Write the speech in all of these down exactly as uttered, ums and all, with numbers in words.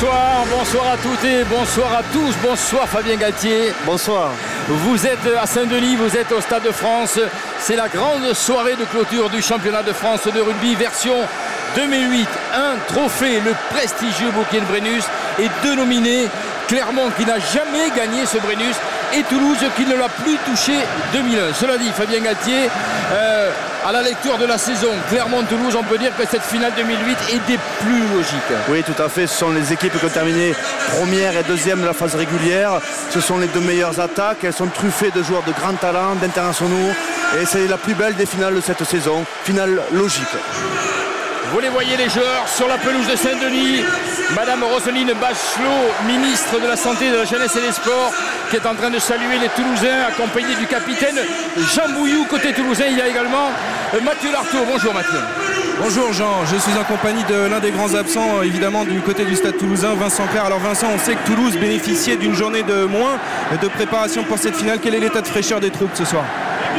Bonsoir, bonsoir à toutes et bonsoir à tous. Bonsoir Fabien Galtier. Bonsoir. Vous êtes à Saint-Denis, vous êtes au Stade de France. C'est la grande soirée de clôture du championnat de France de rugby version deux mille huit. Un trophée, le prestigieux bouquet de Brennus, est dénominé Clermont qui n'a jamais gagné ce Brennus et Toulouse qui ne l'a plus touché deux mille un. Cela dit, Fabien Galtier, euh, à la lecture de la saison Clermont-Toulouse, on peut dire que cette finale deux mille huit est des plus logiques. Oui, tout à fait. Ce sont les équipes qui ont terminé première et deuxième de la phase régulière. Ce sont les deux meilleures attaques. Elles sont truffées de joueurs de grand talent, d'internationaux. Et c'est la plus belle des finales de cette saison. Finale logique. Vous les voyez les joueurs sur la pelouse de Saint-Denis. Madame Roselyne Bachelot, ministre de la Santé, de la Jeunesse et des Sports, qui est en train de saluer les Toulousains, accompagné du capitaine Jean Bouilhou. Côté toulousain, il y a également Mathieu Lartaud. Bonjour Mathieu. Bonjour Jean, je suis en compagnie de l'un des grands absents, évidemment, du côté du stade toulousain, Vincent Clerc. Alors Vincent, on sait que Toulouse bénéficiait d'une journée de moins de préparation pour cette finale. Quel est l'état de fraîcheur des troupes ce soir?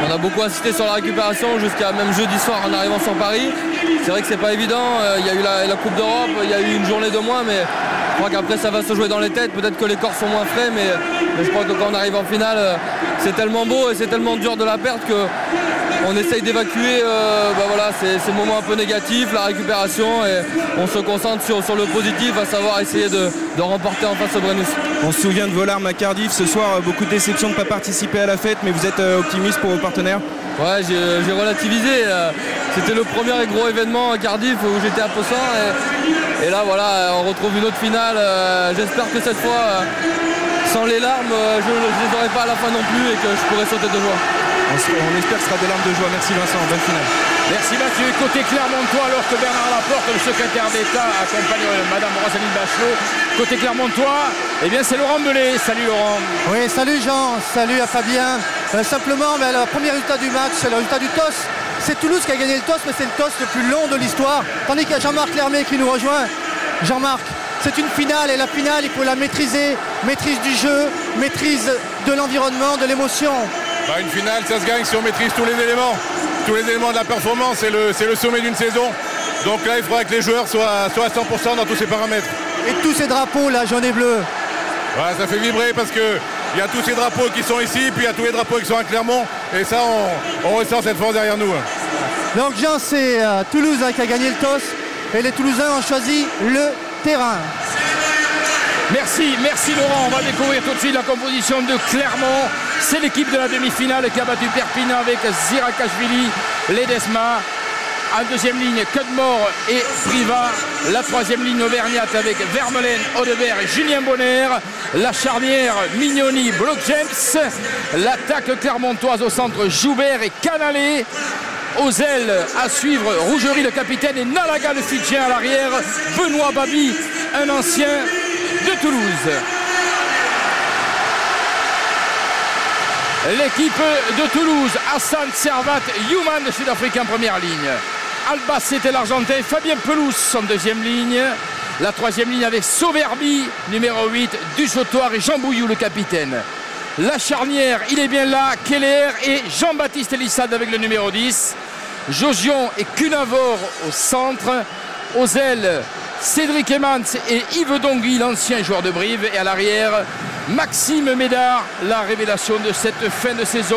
On a beaucoup insisté sur la récupération jusqu'à même jeudi soir en arrivant sur Paris. C'est vrai que c'est pas évident, il y a eu la, la Coupe d'Europe, il y a eu une journée de moins, mais je crois qu'après ça va se jouer dans les têtes, peut-être que les corps sont moins frais, mais, mais je crois que quand on arrive en finale, c'est tellement beau et c'est tellement dur de la perte qu'on essaye d'évacuer, euh, bah voilà, c'est le moment un peu négatif, la récupération, et on se concentre sur, sur le positif, à savoir essayer de, de remporter en face au Brennus. On se souvient de vos larmes à Cardiff ce soir, beaucoup de déception de ne pas participer à la fête, mais vous êtes optimiste pour vos partenaires? Ouais, j'ai relativisé. C'était le premier gros événement à Cardiff où j'étais impuissant. Et, et là, voilà, on retrouve une autre finale. J'espère que cette fois, sans les larmes, je ne les aurai pas à la fin non plus et que je pourrai sauter de joie. On, on espère que ce sera des larmes de joie. Merci Vincent, bonne finale. Merci Mathieu. Côté Clermontois, alors que Bernard Laporte, le secrétaire d'État, accompagne Madame Roselyne Bachelot. Côté Clermontois, eh bien c'est Laurent Belay. Salut Laurent. Oui, salut Jean, salut à Fabien. Euh, simplement, mais le premier résultat du match, c'est le résultat du T O S. C'est Toulouse qui a gagné le T O S, mais c'est le T O S le plus long de l'histoire. Tandis qu'il y a Jean-Marc Lhermé qui nous rejoint. Jean-Marc, c'est une finale, et la finale, il faut la maîtriser. Maîtrise du jeu, maîtrise de l'environnement, de l'émotion. Bah, une finale, ça se gagne si on maîtrise tous les éléments. Tous les éléments de la performance, c'est le, le sommet d'une saison. Donc là, il faudra que les joueurs soient, soient à cent pour cent dans tous ces paramètres. Et tous ces drapeaux, là, jaune et bleu. Voilà, ça fait vibrer parce que... il y a tous ces drapeaux qui sont ici, puis il y a tous les drapeaux qui sont à Clermont. Et ça, on, on ressent cette force derrière nous. Donc Jean, c'est euh, Toulouse hein, qui a gagné le T O S. Et les Toulousains ont choisi le terrain. Merci, merci Laurent. On va découvrir tout de suite la composition de Clermont. C'est l'équipe de la demi-finale qui a battu Perpignan avec Zirakashvili, Ledesma. En deuxième ligne, Cudmore et Privat. La troisième ligne, Auvergnate avec Vermeulen, Audebert et Julien Bonner. La charnière, Mignoni, Brock James. L'attaque clermontoise au centre, Joubert et Canalé. Aux ailes à suivre, Rougerie le capitaine et Nalaga le Fidjien à l'arrière. Benoît Baby, un ancien de Toulouse. L'équipe de Toulouse, Hassan, Servat, Human, le Sud-Africain en première ligne. Albacete, l'Argentin, Fabien Pelous en deuxième ligne. La troisième ligne avec Sowerby, numéro huit, Dusautoir et Jean Bouilhou, le capitaine. La charnière, il est bien là, Kelleher et Jean-Baptiste Élissalde avec le numéro dix. Jauzion et Kunavore au centre. Aux ailes, Cédric Heymans et Yves Donguy, l'ancien joueur de Brive. Et à l'arrière, Maxime Médard, la révélation de cette fin de saison.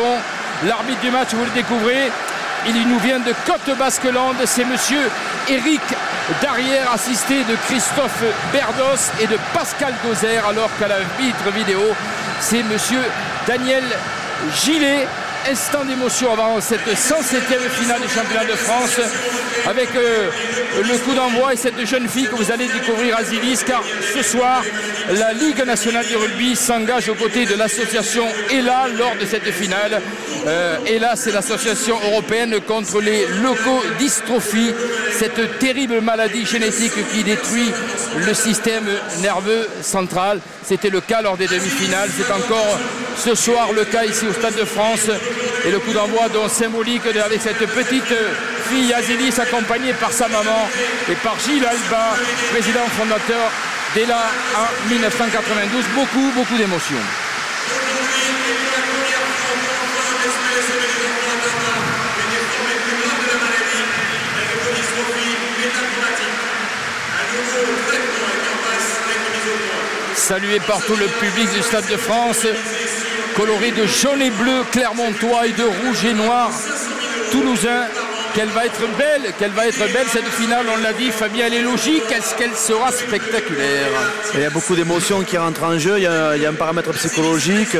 L'arbitre du match, vous le découvrez. Il nous vient de Côte-Basque-Lande, c'est monsieur Éric Darrière, assisté de Christophe Berdos et de Pascal Gauzer, alors qu'à la vitre vidéo, c'est monsieur Daniel Gillet. Instant d'émotion avant cette cent septième finale du championnat de France, avec euh, le coup d'envoi et cette jeune fille que vous allez découvrir à Zilis, car ce soir, la Ligue nationale du rugby s'engage aux côtés de l'association E L A lors de cette finale. Euh, E L A, c'est l'association européenne contre les leucodystrophies, cette terrible maladie génétique qui détruit le système nerveux central. C'était le cas lors des demi-finales, c'est encore ce soir le cas ici au Stade de France. Et le coup d'envoi donc symbolique avec cette petite fille Azilis accompagnée par sa maman et par Gilles Alba, président fondateur d'E L A en mille neuf cent quatre-vingt-douze. Beaucoup, beaucoup d'émotions. salué par tout le public du Stade de France, coloré de jaune et bleu, clermontois et de rouge et noir, toulousain. Qu'elle va être belle, qu'elle va être belle cette finale, on l'a dit, Fabien, elle est logique, est-ce qu'elle sera spectaculaire? Il y a beaucoup d'émotions qui rentrent en jeu, il y a, il y a un paramètre psychologique,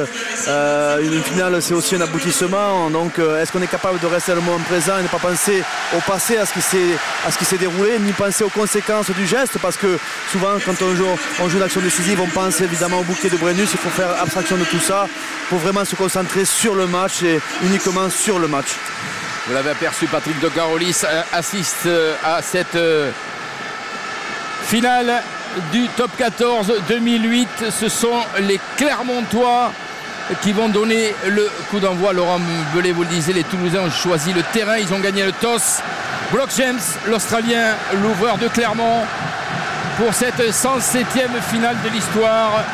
euh, une finale c'est aussi un aboutissement, donc est-ce qu'on est capable de rester le moment présent et ne pas penser au passé, à ce qui s'est déroulé, ni penser aux conséquences du geste, parce que souvent quand on joue, on joue l'action décisive, on pense évidemment au bouquet de Brennus, il faut faire abstraction de tout ça, pour vraiment se concentrer sur le match et uniquement sur le match. Vous l'avez aperçu, Patrick de Carolis assiste à cette finale du top quatorze deux mille huit. Ce sont les Clermontois qui vont donner le coup d'envoi. Laurent Belay, vous le disiez, les Toulousains ont choisi le terrain. Ils ont gagné le toss. Brock James, l'Australien, l'ouvreur de Clermont, pour cette cent septième finale de l'histoire.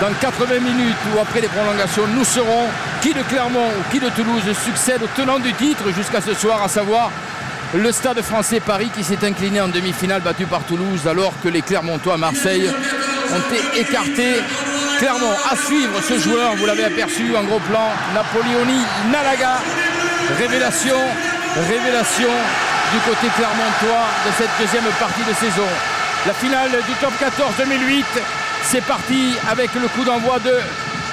Dans quatre-vingts minutes ou après les prolongations, nous serons qui de Clermont ou qui de Toulouse succède au tenant du titre jusqu'à ce soir, à savoir le Stade français Paris qui s'est incliné en demi-finale, battu par Toulouse, alors que les Clermontois à Marseille ont été écartés. Clermont à suivre ce joueur, vous l'avez aperçu en gros plan, Napolioni Nalaga. Révélation, révélation du côté clermontois de cette deuxième partie de saison. La finale du top quatorze deux mille huit. C'est parti avec le coup d'envoi de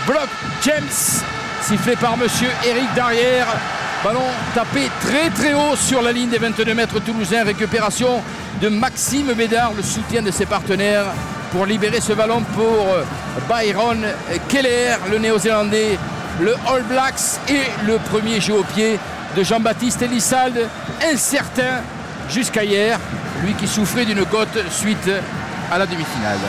Brock James, sifflé par monsieur Éric Darrière. Ballon tapé très très haut sur la ligne des vingt-deux mètres toulousains. Récupération de Maxime Médard, le soutien de ses partenaires pour libérer ce ballon pour Byron Kelleher, le néo-zélandais, le All Blacks, et le premier jeu au pied de Jean-Baptiste Élissalde, incertain jusqu'à hier, lui qui souffrait d'une côte suite à la demi-finale.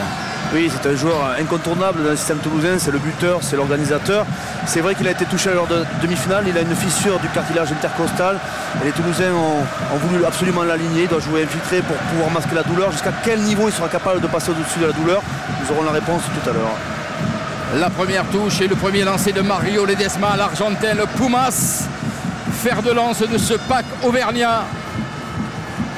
Oui, c'est un joueur incontournable dans le système toulousain, c'est le buteur, c'est l'organisateur. C'est vrai qu'il a été touché lors de demi-finale, il a une fissure du cartilage intercostal. Et les Toulousains ont, ont voulu absolument l'aligner, il doit jouer infiltré pour pouvoir masquer la douleur. Jusqu'à quel niveau il sera capable de passer au-dessus de la douleur? Nous aurons la réponse tout à l'heure. La première touche et le premier lancé de Mario Ledesma, l'Argentin, le Pumas. Fer de lance de ce pack auvergnat.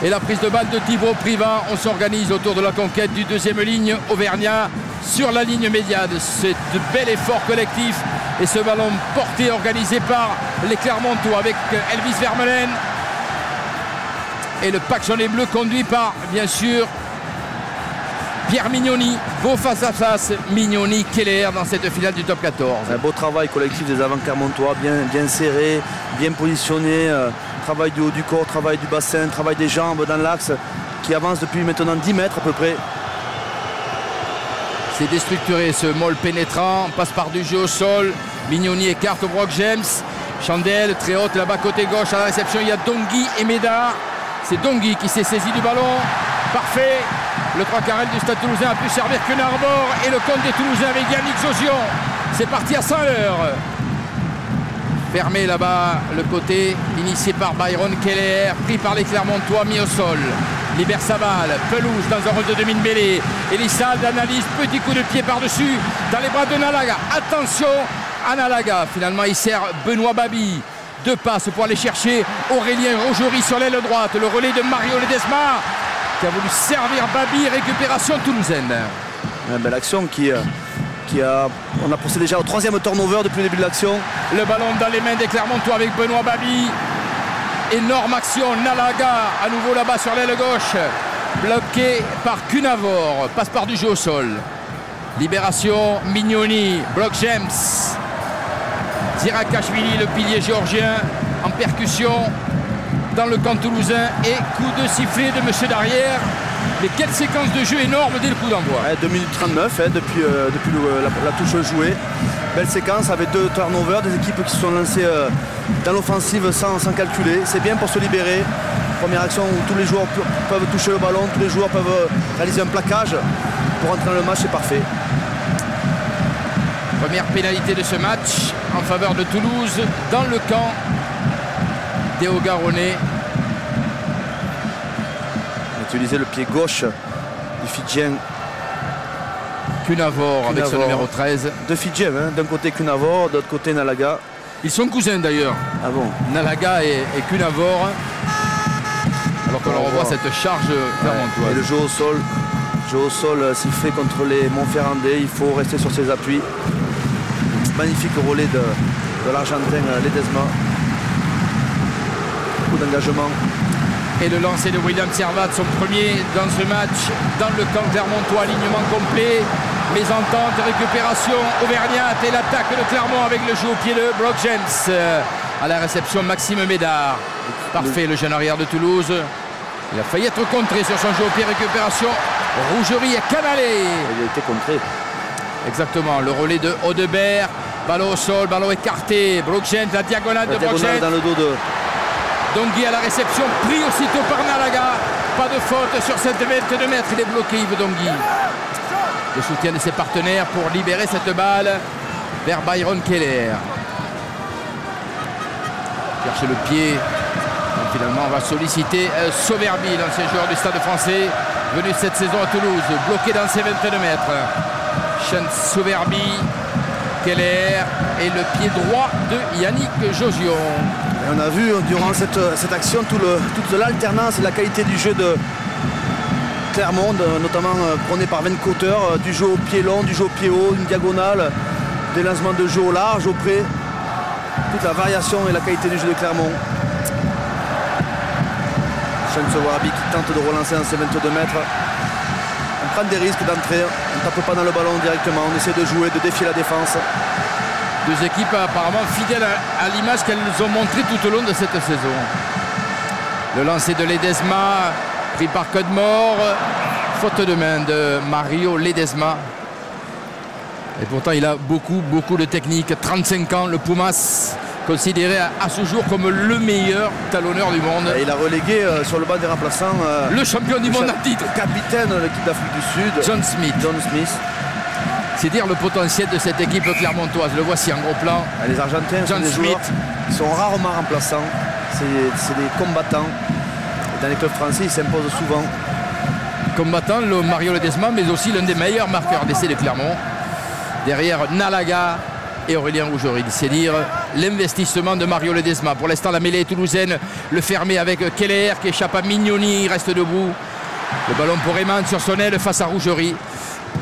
Et la prise de balle de Thibaut Privat. On s'organise autour de la conquête du deuxième ligne auvergnat sur la ligne médiane. C'est de bel effort collectif et ce ballon porté organisé par les Clermontois avec Elvis Vermeulen et le pack jaune et bleu conduit par bien sûr Pierre Mignoni. Beau face à face, Mignoni, Kelleher dans cette finale du top quatorze. Un beau travail collectif des avant Clermontois, bien, bien serré, bien positionné. Euh... Travail du haut du corps, travail du bassin, travail des jambes dans l'axe qui avance depuis maintenant dix mètres à peu près. C'est déstructuré ce maul pénétrant, on passe par du jeu au sol. Mignoni écarte Brock James. Chandelle très haute là-bas côté gauche à la réception. Il y a Donguy et Médard. C'est Donguy qui s'est saisi du ballon. Parfait. Le trois quarante du Stade toulousain a pu servir Kunavore et le compte des Toulousains avec Yannick Jauzion. C'est parti à cent à l'heure. Fermé là-bas, le côté initié par Byron Kelleher, pris par les Clermontois, mis au sol. Libère sa balle, Pelous dans un rôle de demi de mêlée. Élissalde analyse, petit coup de pied par-dessus, dans les bras de Nalaga. Attention à Nalaga, finalement il sert Benoît Baby. Deux passes pour aller chercher Aurélien Rougerie sur l'aile droite. Le relais de Mario Ledesma, qui a voulu servir Baby, récupération toulousaine. Une belle action qui... Qui a, on a procédé déjà au troisième turnover depuis le début de l'action. Le ballon dans les mains des Clermontois avec Benoît Baby. Énorme action, Nalaga à nouveau là-bas sur l'aile gauche. Bloqué par Kunavore, passe par du jeu au sol. Libération, Mignoni, Brock James. Zirakashvili, le pilier géorgien, en percussion dans le camp toulousain. Et coup de sifflet de monsieur Darrière. Mais quelle séquence de jeu énorme dès le coup d'envoi. Ouais, deux minutes trente-neuf hein, depuis, euh, depuis le, la, la touche jouée. Belle séquence avec deux turnovers, des équipes qui se sont lancées euh, dans l'offensive sans, sans calculer. C'est bien pour se libérer. Première action où tous les joueurs peuvent toucher le ballon, tous les joueurs peuvent réaliser un plaquage pour entrer dans le match, c'est parfait. Première pénalité de ce match en faveur de Toulouse dans le camp des Hauts-Garonnais. Utiliser le pied gauche du Fidjien. Kunavore avec son numéro treize. Deux Fidjiens, hein. D'un côté Kunavore, de l'autre côté Nalaga. Ils sont cousins d'ailleurs. Ah bon? Nalaga et, et Kunavore. Alors qu'on leur revoit cette charge. Ouais. Et le jeu au sol, Jouer au sol, s'il fait contre les Montferrandais, il faut rester sur ses appuis. Magnifique relais de, de l'Argentin Ledesma. Beaucoup d'engagement. Et le lancer de William Servat, son premier dans ce match, dans le camp clermontois, alignement complet, les ententes, récupération auvergnate et l'attaque de Clermont avec le jeu au pied de Brock James. À la réception, Maxime Médard. Parfait, le jeune arrière de Toulouse. Il a failli être contré sur son jeu au pied, récupération. Rougerie et Canalé. Il a été contré. Exactement, le relais de Audebert. Ballon au sol, ballon écarté. Brock James, la diagonale la de Brock James. Dans le dos de... Donguy à la réception, pris aussitôt par Nalaga. Pas de faute sur cette vingt-deux mètres. Il est bloqué, Yves Donguy. Le soutien de ses partenaires pour libérer cette balle vers Byron Kelleher. Chercher le pied. Et finalement, on va solliciter Sowerby, l'ancien joueur du Stade français, venu cette saison à Toulouse, bloqué dans ses vingt-deux mètres. Shaun Sowerby, Kelleher et le pied droit de Yannick Jauzion. On a vu durant cette, cette action tout le, toute l'alternance et la qualité du jeu de Clermont, notamment prôné par Vern Cotter, du jeu au pied long, du jeu au pied haut, une diagonale, des lancements de jeu au large, au près. Toute la variation et la qualité du jeu de Clermont. Shaun Sowerby qui tente de relancer dans ses vingt-deux mètres. On prend des risques d'entrée, on ne tape pas dans le ballon directement, on essaie de jouer, de défier la défense. Deux équipes apparemment fidèles à, à l'image qu'elles nous ont montrée tout au long de cette saison. Le lancer de Ledesma, pris par Cudmore, faute de main de Mario Ledesma. Et pourtant il a beaucoup, beaucoup de technique. trente-cinq ans, le Pumas, considéré à, à ce jour comme le meilleur talonneur du monde. Et il a relégué euh, sur le banc des remplaçants euh, le champion du le monde à titre. Capitaine de l'équipe d'Afrique du Sud. John Smit. John Smith. C'est dire le potentiel de cette équipe clermontoise. Le voici en gros plan. Les Argentins John sont des joueurs qui sont rarement remplaçants. C'est des combattants. Dans les clubs français, ils s'imposent souvent. Combattant, le Mario Ledesma, mais aussi l'un des meilleurs marqueurs d'essai de Clermont. Derrière Nalaga et Aurélien Rougerie. C'est dire l'investissement de Mario Ledesma. Pour l'instant, la mêlée toulousaine le fermé avec Kelleher qui échappe à Mignoni. Il reste debout. Le ballon pour Heymans sur son aile face à Rougerie.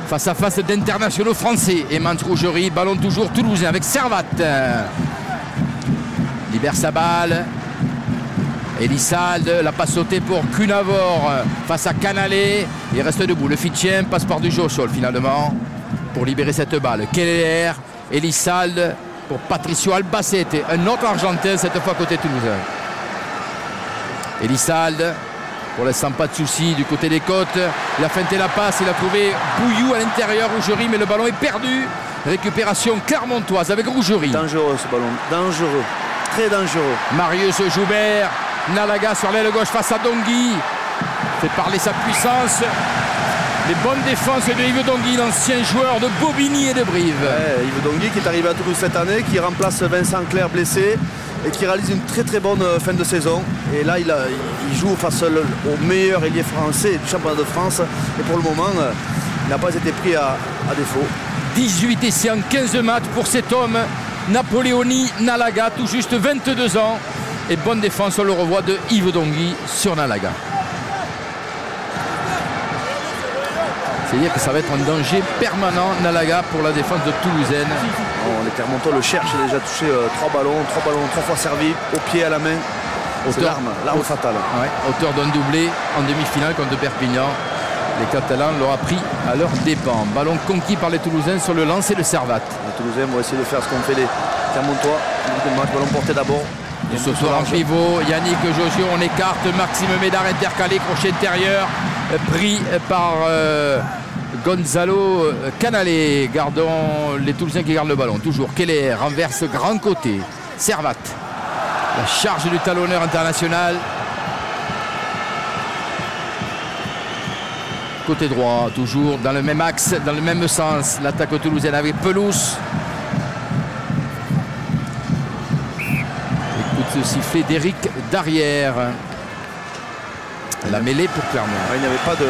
Face à face d'internationaux français. Heymans, Rougerie, ballon toujours toulousain avec Servat. Libère sa balle. Élissalde, la passe sautée pour Kunavore face à Canalé. Il reste debout. Le Fitchien passe par du jeu au sol finalement pour libérer cette balle. Kelleher, Élissalde pour Patricio Albacete. Un autre Argentin cette fois côté toulousain. Élissalde. Pour l'instant, pas de soucis du côté des côtes. Il a feinté la passe, il a trouvé Bouilhou à l'intérieur, Rougerie, mais le ballon est perdu. Récupération clermontoise avec Rougerie. Dangereux ce ballon, dangereux, très dangereux. Marius Joubert, Nalaga sur l'aile gauche face à Donguy. Fait parler sa puissance. Les bonnes défenses de Yves Donguy, l'ancien joueur de Bobigny et de Brive. Ouais, Yves Donguy qui est arrivé à Toulouse cette année, qui remplace Vincent Clerc blessé. Et qui réalise une très très bonne fin de saison. Et là, il, a, il joue face au meilleur ailier français du championnat de France. Et pour le moment, il n'a pas été pris à, à défaut. dix-huit essais en quinze matchs pour cet homme, Napolioni Nalaga, tout juste vingt-deux ans. Et bonne défense, on le revoit, de Yves Donguy sur Nalaga. C'est-à-dire que ça va être un danger permanent, Nalaga, pour la défense de Toulousaine. Bon, les Clermontois le cherchent, il a déjà touché euh, trois ballons, trois ballons, trois fois servi, au pied, à la main. C'est l'arme, l'arme fatale. Ouais, auteur d'un doublé en demi-finale contre Perpignan. Les Catalans l'ont appris à leurs dépens. Ballon conquis par les Toulousains sur le lancer de Servat. Les Toulousains vont essayer de faire ce qu'ont fait les Clermontois. Ballon porté d'abord. Ils se sont en pivot. Yannick Jauzion, on écarte. Maxime Médard intercalé, crochet intérieur. Pris par euh, Gonzalo Canalé. Gardons les Toulousains qui gardent le ballon. Toujours Kelleher renverse grand côté. Servat. La charge du talonneur international. Côté droit, toujours dans le même axe, dans le même sens. L'attaque toulousaine avec Pelous. Écoute ce sifflet d'Éric Darrière. La mêlée pour Clermont. Il n'y avait pas de,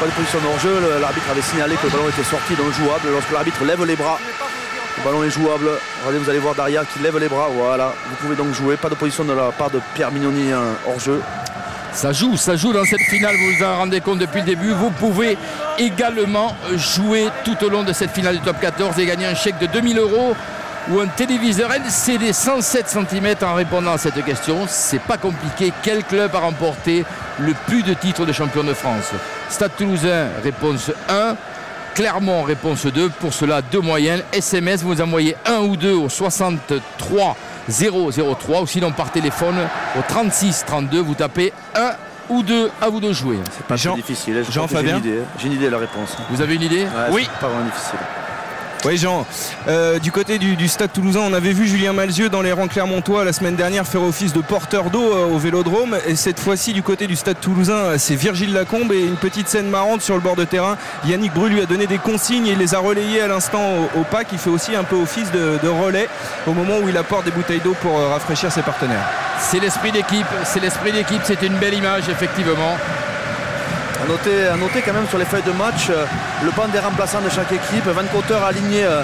pas de position hors-jeu. L'arbitre avait signalé que le ballon était sorti, donc jouable. Lorsque l'arbitre lève les bras, le ballon est jouable. Regardez, vous allez voir Darrière qui lève les bras. Voilà, vous pouvez donc jouer. Pas de position de la part de Pierre Mignoni hors-jeu. Ça joue, ça joue dans cette finale, vous vous en rendez compte depuis le début. Vous pouvez également jouer tout au long de cette finale du top quatorze et gagner un chèque de deux mille euros ou un téléviseur L C D cent sept centimètres en répondant à cette question. C'est pas compliqué. Quel club a remporté le plus de titres de champion de France? Stade Toulousain, réponse un. Clermont, réponse deux. Pour cela, deux moyens. S M S, vous envoyez un ou deux au soixante-trois zéro zéro trois ou sinon par téléphone au trente-six trente-deux, vous tapez un ou deux, à vous de jouer. C'est pas Jean, difficile. Jean-Fabien, j'ai une idée de la réponse. Vous avez une idée? Ouais, oui. Pas vraiment difficile. Oui, Jean. Euh, du côté du, du Stade Toulousain, on avait vu Julien Malzieu dans les rangs clermontois la semaine dernière faire office de porteur d'eau euh, au Vélodrome. Et cette fois-ci, du côté du Stade Toulousain, c'est Virgile Lacombe et une petite scène marrante sur le bord de terrain. Yannick Bru lui a donné des consignes et il les a relayées à l'instant au, au P A C. Il fait aussi un peu office de, de relais au moment où il apporte des bouteilles d'eau pour euh, rafraîchir ses partenaires. C'est l'esprit d'équipe, c'est l'esprit d'équipe. C'est une belle image, effectivement. À noter, à noter quand même sur les feuilles de match, euh, le banc des remplaçants de chaque équipe. Vern Cotter a aligné euh,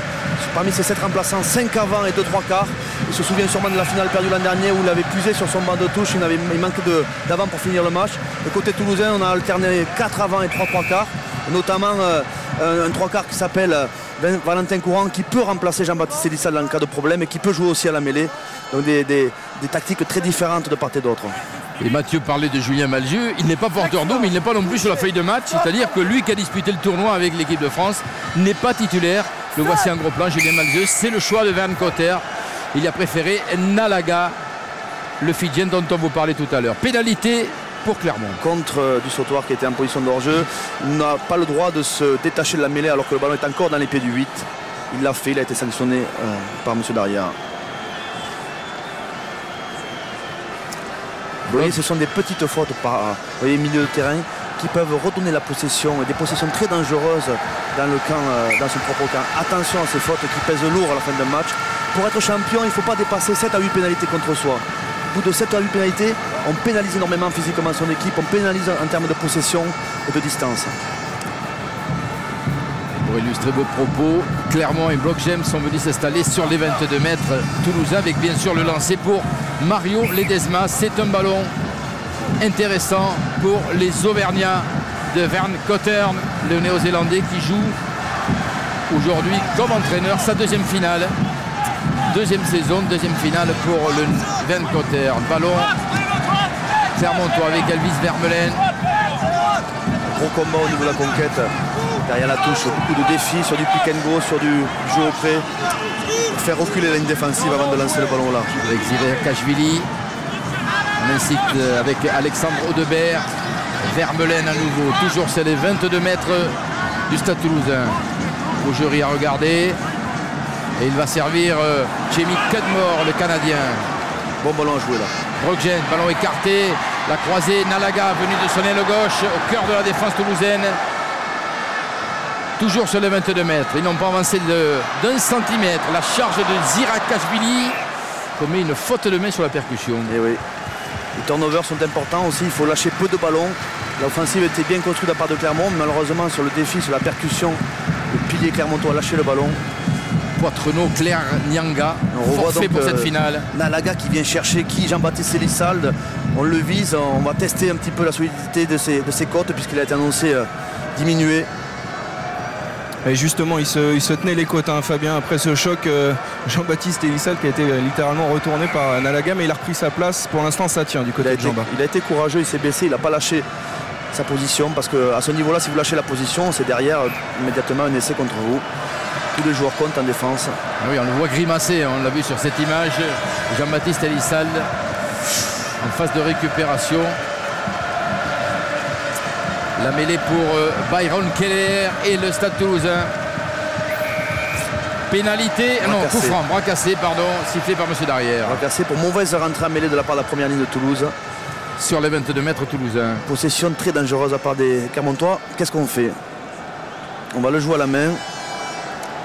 parmi ses sept remplaçants, cinq avant et deux trois quarts. Il se souvient sûrement de la finale perdue l'an dernier où il avait puisé sur son banc de touche. Il, avait, il manquait d'avant pour finir le match. De côté toulousain, on a alterné quatre avant et trois trois quarts. Notamment euh, un trois quarts qui s'appelle euh, Valentin Courant, qui peut remplacer Jean-Baptiste Élissalde en cas de problème et qui peut jouer aussi à la mêlée. Donc des, des, des tactiques très différentes de part et d'autre. Et Mathieu parlait de Julien Malzieu, il n'est pas porteur d'eau mais il n'est pas non plus sur la feuille de match, c'est-à-dire que lui qui a disputé le tournoi avec l'équipe de France n'est pas titulaire. Le voici en gros plan, Julien Malzieu, c'est le choix de Vern Cotter. Il a préféré Nalaga, le Fidjien dont on vous parlait tout à l'heure. Pénalité pour Clermont. Contre Dusautoir qui était en position de hors-jeu, n'a pas le droit de se détacher de la mêlée alors que le ballon est encore dans les pieds du huit. Il l'a fait, il a été sanctionné euh, par M. Darrière. Vous voyez, ce sont des petites fautes par voyez, milieu de terrain qui peuvent redonner la possession et des possessions très dangereuses dans, le camp, dans son propre camp. Attention à ces fautes qui pèsent lourd à la fin d'un match. Pour être champion, il ne faut pas dépasser sept à huit pénalités contre soi. Au bout de sept à huit pénalités, on pénalise énormément physiquement son équipe, on pénalise en termes de possession et de distance. Pour illustrer vos propos, Clermont et Brock James sont venus s'installer sur les vingt-deux mètres toulousains avec bien sûr le lancer pour Mario Ledesma. C'est un ballon intéressant pour les Auvergnats de Vern Cotter, le néo-zélandais qui joue aujourd'hui comme entraîneur sa deuxième finale. Deuxième saison, deuxième finale pour le Vern Cotter. Ballon Clermontois avec Elvis Vermeulen. Gros combat au niveau de la conquête. Derrière la touche, beaucoup de défis sur du pick and go, sur du jeu au pré. Faire reculer la ligne défensive avant de lancer le ballon là. Avec Zirakashvili, ainsi qu'avec Alexandre Audebert. Vermeulen à nouveau, toujours c'est les vingt-deux mètres du Stade Toulousain. Rougerie à regarder. Et il va servir euh, Jamie Cudmore, le Canadien. Bon ballon à jouer là. Brock James, ballon écarté. La croisée, Nalaga venu de son aile gauche au cœur de la défense toulousaine. Toujours sur les vingt-deux mètres. Ils n'ont pas avancé d'un centimètre. La charge de Zirakashvili commet une faute de main sur la percussion. Et oui. Les turnovers sont importants aussi. Il faut lâcher peu de ballons. L'offensive était bien construite à part de Clermont. Malheureusement, sur le défi, sur la percussion, le pilier Clermontois a lâché le ballon. Poitrenaud, Claire Nyanga. On revoit donc pour cette finale. Nalaga qui vient chercher qui? Jean-Baptiste Élissalde. On le vise. On va tester un petit peu la solidité de ses, de ses côtes puisqu'il a été annoncé euh, diminué. Et justement, il se, il se tenait les côtes, hein, Fabien, après ce choc. Euh, Jean-Baptiste Élissalde qui a été littéralement retourné par Nalaga, mais il a repris sa place. Pour l'instant, ça tient du côté de Jean-Baptiste. Il a été courageux, il s'est baissé, il n'a pas lâché sa position, parce qu'à ce niveau-là, si vous lâchez la position, c'est derrière immédiatement un essai contre vous. Tous les joueurs comptent en défense. Ah oui, on le voit grimacer, on l'a vu sur cette image. Jean-Baptiste Élissalde en phase de récupération. La mêlée pour Byron Kelleher et le Stade Toulousain. Pénalité, bras non, cassé. Coup franc, bras cassé, pardon, sifflé par M. Darrière. Bras cassé pour mauvaise rentrée en mêlée de la part de la première ligne de Toulouse. Sur les vingt-deux mètres toulousains. Possession très dangereuse à part des Clermontois. Qu'est-ce qu'on fait? On va le jouer à la main.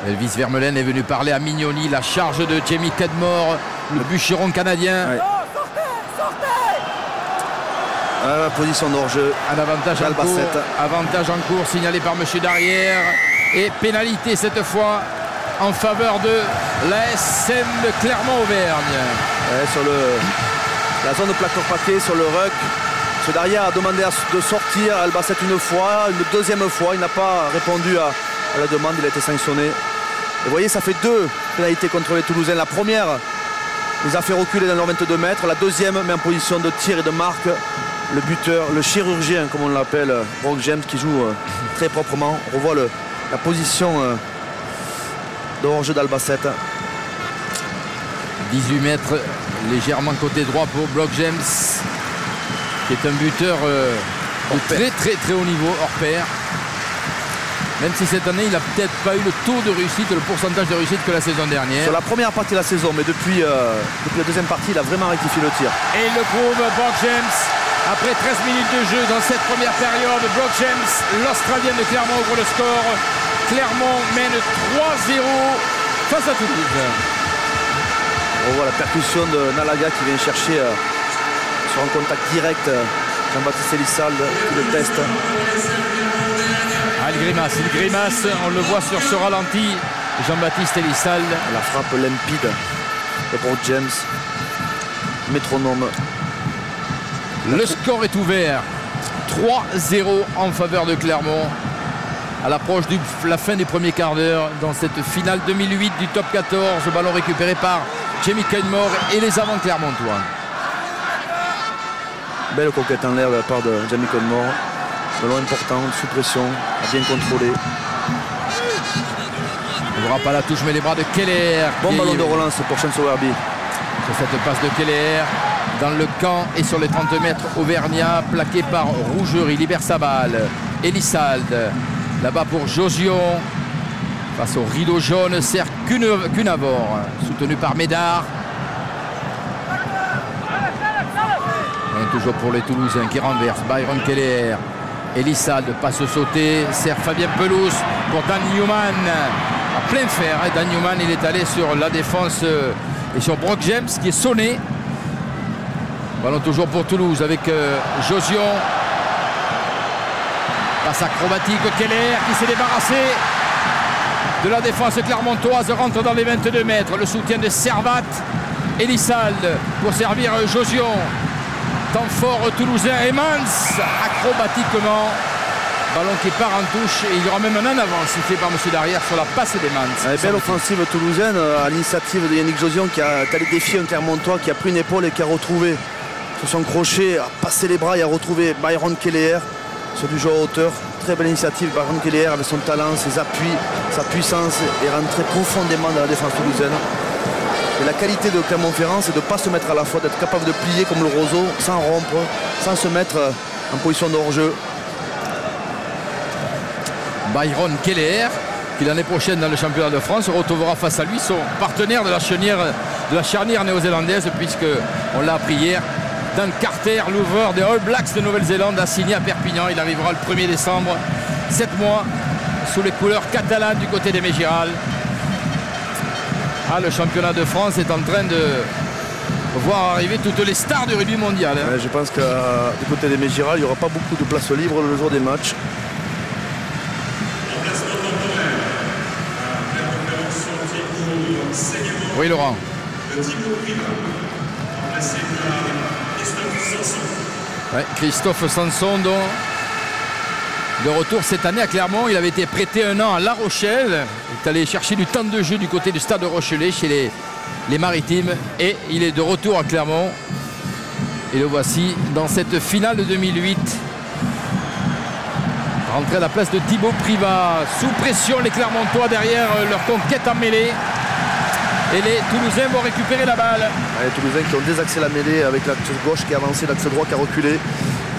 Elvis Vermeulen est venu parler à Mignoni. La charge de Jamie Cudmore, le bûcheron canadien. Ouais. Ah, position d'hors-jeu. Un avantage en cours, avantage en cours signalé par M. Darrière. Et pénalité cette fois en faveur de l'A S M de Clermont-Auvergne. Ouais, sur le, la zone de plateau pâté, sur le ruck, Ce Darrière a demandé de sortir Albacete une fois, une deuxième fois. Il n'a pas répondu à, à la demande, il a été sanctionné. Et vous voyez, ça fait deux pénalités contre les Toulousains. La première les a fait reculer dans leurs vingt-deux mètres. La deuxième met en position de tir et de marque le buteur, le chirurgien, comme on l'appelle, Brock James, qui joue très proprement. On revoit le, la position de hors-jeu d'Albacete. dix-huit mètres, légèrement côté droit pour Brock James, qui est un buteur euh, de très très très haut niveau, hors pair. Même si cette année, il n'a peut-être pas eu le taux de réussite, le pourcentage de réussite que la saison dernière. Sur la première partie de la saison, mais depuis, euh, depuis la deuxième partie, il a vraiment rectifié le tir. Et il le prouve, Brock James. Après treize minutes de jeu dans cette première période, Brock James, l'Australien de Clermont, ouvre le score. Clermont mène trois zéro face à Toulouse. On voit la percussion de Nalaga qui vient chercher euh, sur un contact direct euh, Jean-Baptiste Élissalde qui le teste. Ah, il grimace, il grimace, on le voit sur ce ralenti. Jean-Baptiste Élissalde. La frappe limpide de Brock James, métronome. Le score est ouvert. trois zéro en faveur de Clermont. À l'approche de la fin des premiers quarts d'heure dans cette finale deux mille huit du top quatorze. Le ballon récupéré par Jamie Cudmore et les avants clermontois. Belle conquête en l'air de la part de Jamie Cudmore. Ballon important, sous pression, bien contrôlé. Il ne verra pas la touche, mais les bras de Kelleher. Bon ballon de relance pour Shaun Sowerby. Sur cette passe de Kelleher, dans le camp et sur les trente mètres, Auvergnat, plaqué par Rougerie, libère sa balle. Élissalde, là-bas pour Jauzion. Face au rideau jaune, sert Kunavore, soutenu par Médard. Et toujours pour les Toulousains qui renversent Byron Kelleher. Élissalde passe sauté, sert Fabien Pelous pour Daan Human. À plein fer, hein. Daan Human, il est allé sur la défense et sur Brock James qui est sonné. Ballon toujours pour Toulouse avec euh, Jauzion. Passe acrobatique, Kelleher qui s'est débarrassé de la défense clermontoise, rentre dans les vingt-deux mètres. Le soutien de Servat, Élissalde pour servir Jauzion. Temps fort toulousain, Heymans acrobatiquement. Ballon qui part en touche et il y aura même un en avant cité par M. Darrière sur la passe d'Heymans. Belle offensive toulousaine à l'initiative de Yannick Jauzion qui a allé défier un clermontois qui a pris une épaule et qui a retrouvé sur son crochet, a passé les bras et a retrouvé Byron Kelleher sur du jeu à hauteur. Très belle initiative par Byron Kelleher avec son talent, ses appuis, sa puissance et rentrer profondément dans la défense toulousaine. Et la qualité de Clermont-Ferrand, c'est de ne pas se mettre à la faute, d'être capable de plier comme le roseau sans rompre, sans se mettre en position de hors-jeu. Byron Kelleher, qui l'année prochaine dans le championnat de France retrouvera face à lui son partenaire de la charnière, de la charnière néo-zélandaise, puisque on l'a appris hier. Dan Carter, l'ouvreur des All Blacks de Nouvelle-Zélande, a signé à Perpignan. Il arrivera le premier décembre, sept mois, sous les couleurs catalanes du côté des Mégirales. Ah, le championnat de France est en train de voir arriver toutes les stars du rugby mondial. Hein. Ouais, je pense que euh, du côté des Mégirales, il n'y aura pas beaucoup de places libres le jour des matchs. Oui, Laurent. Ouais, Christophe Sanson donc, de retour cette année à Clermont. Il avait été prêté un an à La Rochelle. Il est allé chercher du temps de jeu du côté du stade Rochelet chez les, les Maritimes. Et il est de retour à Clermont. Et le voici dans cette finale de deux mille huit. Rentré à la place de Thibaut Privat. Sous pression les Clermontois derrière leur conquête en mêlée. Et les Toulousains vont récupérer la balle. Les Toulousains qui ont désaxé la mêlée avec l'axe gauche qui a avancé, l'axe droit qui a reculé,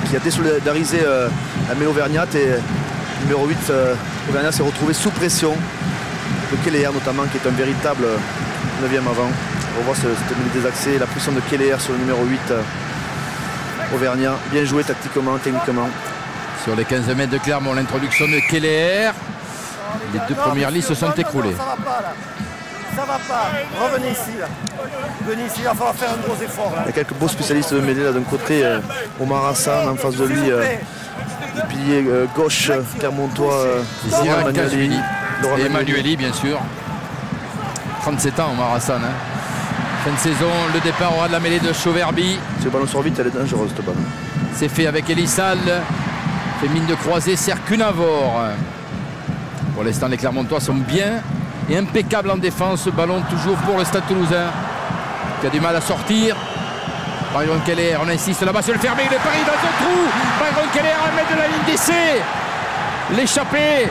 qui a désolidarisé euh, la mêlée auvergnate. Et numéro huit, euh, Auvergnat s'est retrouvé sous pression. Le Kelleher notamment, qui est un véritable neuvième avant. On voit cette mêlée désaxée, la pression de Kelleher sur le numéro huit. Euh, Auvergnat, bien joué tactiquement, techniquement. Sur les quinze mètres de Clermont, l'introduction de Kelleher. Les deux premières lignes se sont écroulées. Ça va pas, revenez ici là. Venez ici, il va falloir faire un gros effort. Là. Il y a quelques beaux spécialistes de mêlée là d'un côté, euh, Omar Hassan en face de lui, euh, le pilier euh, gauche, euh, Clermontois, euh, Zirakashvili, et Maleli bien sûr. trente-sept ans Omar Hassan. Hein. Fin de saison, le départ aura de la mêlée de Sowerby. Ce ballon sur vite, elle est dangereuse, ce ballon. C'est fait avec Élissalde. Fait mine de croiser, sert Kunavore. Pour l'instant, les Clermontois sont bien et impeccables en défense. Ballon toujours pour le Stade Toulousain, qui a du mal à sortir. Byron Kelleher, on insiste là-bas sur le fermé, le pari dans un trou. Byron Kelleher à un mètre de la ligne d'essai. L'échappée.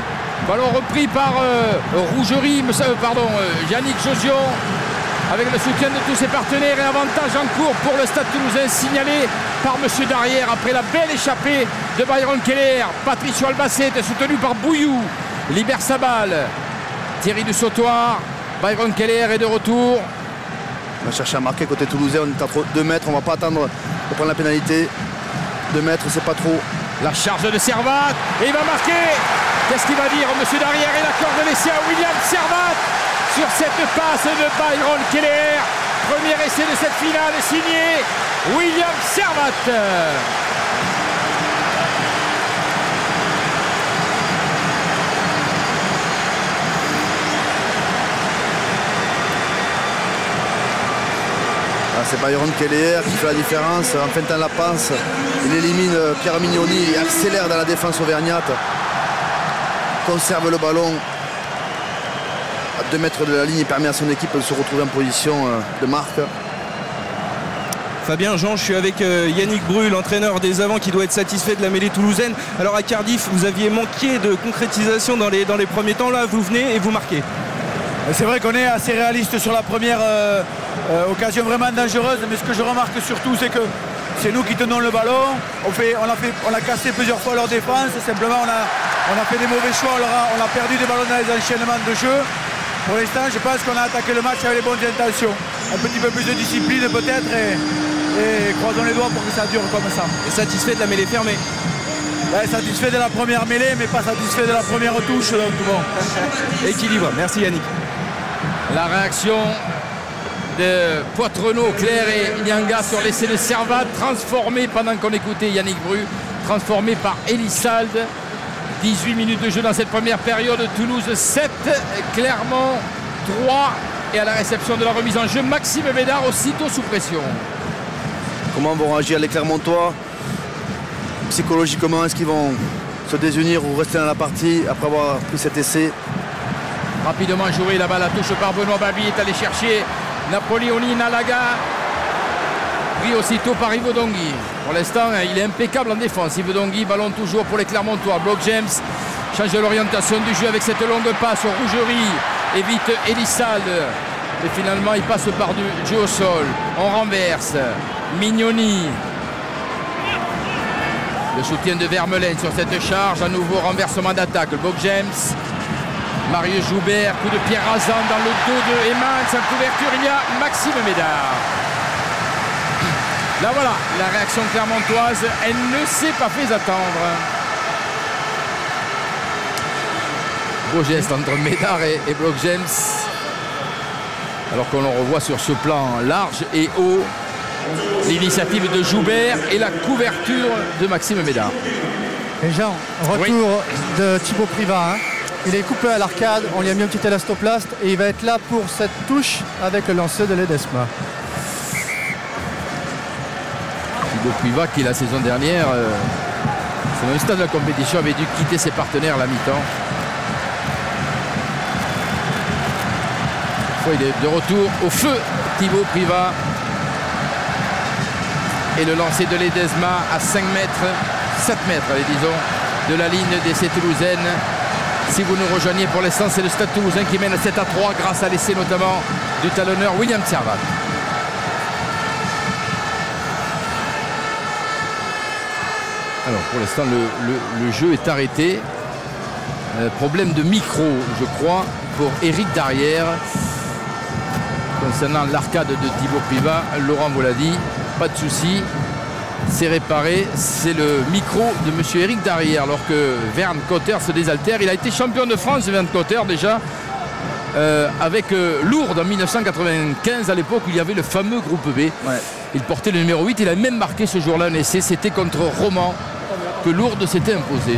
Ballon repris par euh, Rougerie, euh, pardon, euh, Yannick Jauzion, avec le soutien de tous ses partenaires, et avantage en cours pour le Stade Toulousain, signalé par M. Darrière après la belle échappée de Byron Kelleher. Patricio Albacete soutenu par Bouilhou, libère sa balle. Thierry Dusautoir, Byron Kelleher est de retour. On va chercher à marquer côté toulousain, on est entre deux mètres, on ne va pas attendre pour prendre la pénalité. deux mètres, c'est pas trop. La charge de Servat, et il va marquer. Qu'est-ce qu'il va dire, M. Darrière? Et l'accord de l'essai à William Servat sur cette passe de Byron Kelleher. Premier essai de cette finale signé William Servat. C'est Byron Kelleher qui fait la différence en feintant la passe. Il élimine Pierre Mignoni et accélère dans la défense auvergnate. Conserve le ballon à deux mètres de la ligne et permet à son équipe de se retrouver en position de marque. Fabien, Jean, je suis avec Yannick Bru, l'entraîneur des avants, qui doit être satisfait de la mêlée toulousaine. Alors à Cardiff, vous aviez manqué de concrétisation dans les, dans les premiers temps. Là, vous venez et vous marquez. C'est vrai qu'on est assez réaliste sur la première euh, euh, occasion vraiment dangereuse, mais ce que je remarque surtout, c'est que c'est nous qui tenons le ballon. On, fait, on, a fait, on a cassé plusieurs fois leur défense, simplement on a, on a fait des mauvais choix, on a, on a perdu des ballons dans les enchaînements de jeu. Pour l'instant, je pense qu'on a attaqué le match avec les bonnes intentions. Un petit peu plus de discipline peut-être, et, et croisons les doigts pour que ça dure comme ça. Et satisfait de la mêlée fermée? Ouais, satisfait de la première mêlée, mais pas satisfait de la première touche, donc bon. Équilibre, merci Yannick. La réaction de Poitrenaud, Claire et Nyanga sur l'essai de Servat, transformé pendant qu'on écoutait Yannick Bru, transformé par Élissalde. dix-huit minutes de jeu dans cette première période. Toulouse sept, Clermont trois. Et à la réception de la remise en jeu, Maxime Médard aussitôt sous pression. Comment vont réagir les Clermontois? Psychologiquement, est-ce qu'ils vont se désunir ou rester dans la partie après avoir pris cet essai? Rapidement joué, la balle à touche par Benoît Baby, est allé chercher Napolioni Nalaga, pris aussitôt par Yves Donguy. Pour l'instant, il est impeccable en défense. Yves Donguy, ballon toujours pour les Clermontois. Brock James change l'orientation du jeu avec cette longue passe aux Rougerie, évite Élissalde. Et finalement, il passe par du jeu au sol. On renverse Mignoni. Le soutien de Vermeulen sur cette charge, à nouveau renversement d'attaque. Brock James. Marius Joubert, coup de pierre rasant dans le dos de Heymans. En couverture, il y a Maxime Médard. Là voilà, la réaction clermontoise, elle ne s'est pas fait attendre. Beau geste entre Médard et, et Brock James. Alors qu'on le revoit sur ce plan large et haut. L'initiative de Joubert et la couverture de Maxime Médard. Et Jean, retour oui. de Thibaut Privat. Hein. Il est coupé à l'arcade, on lui a mis un petit élastoplast et il va être là pour cette touche avec le lancer de Ledesma. Thibaut Privat qui la saison dernière, euh, sur le stade de la compétition, avait dû quitter ses partenaires à la mi-temps. Il est de retour au feu, Thibaut Privat. Et le lancer de Ledesma à cinq mètres, sept mètres, allez, disons, de la ligne d'essai toulousaine. Si vous nous rejoignez, pour l'instant, c'est le Stade Toulousain qui mène sept à trois grâce à l'essai notamment du talonneur William Servat. Alors pour l'instant, le, le, le jeu est arrêté. Euh, problème de micro, je crois, pour Éric Darrière. Concernant l'arcade de Thibaut Privat, Laurent vous l'a dit, pas de souci. C'est réparé, c'est le micro de monsieur Éric Darrière, alors que Vern Cotter se désaltère. Il a été champion de France, Vern Cotter, déjà, euh, avec euh, Lourdes en mille neuf cent quatre-vingt-quinze. À l'époque, il y avait le fameux groupe B. Ouais. Il portait le numéro huit, il a même marqué ce jour-là un essai. C'était contre Roman que Lourdes s'était imposé.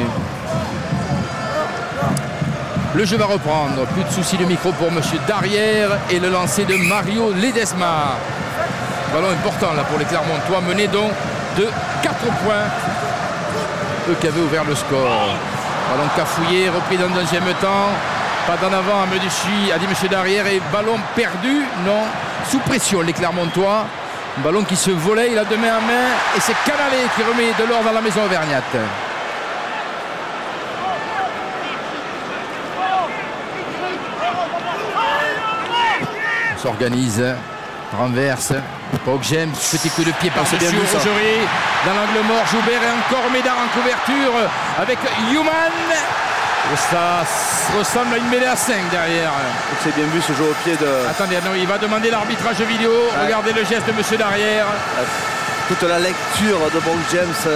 Le jeu va reprendre. Plus de soucis de micro pour M. Darrière et le lancer de Mario Ledesma. Ballon important là pour les Clermontois, menés donc de quatre points. Eux qui avaient ouvert le score. Ballon cafouillé, repris dans le deuxième temps. Pas d'en avant à Meducci, a dit M. Darrière, et ballon perdu, non, sous pression les Clermontois. Ballon qui se volait, il a de main en main, et c'est Canalé qui remet de l'or dans la maison auvergnate. S'organise, renverse. Brock James, petit coup de pied par dessus Rougerie, dans l'angle mort, Joubert et encore Médard en couverture avec Human. Et ça ressemble à une mêlée à cinq derrière. C'est bien vu ce jeu au pied de... Attendez, non, il va demander l'arbitrage vidéo. Ouais. Regardez le geste de M. Darrière. Toute la lecture de Brock James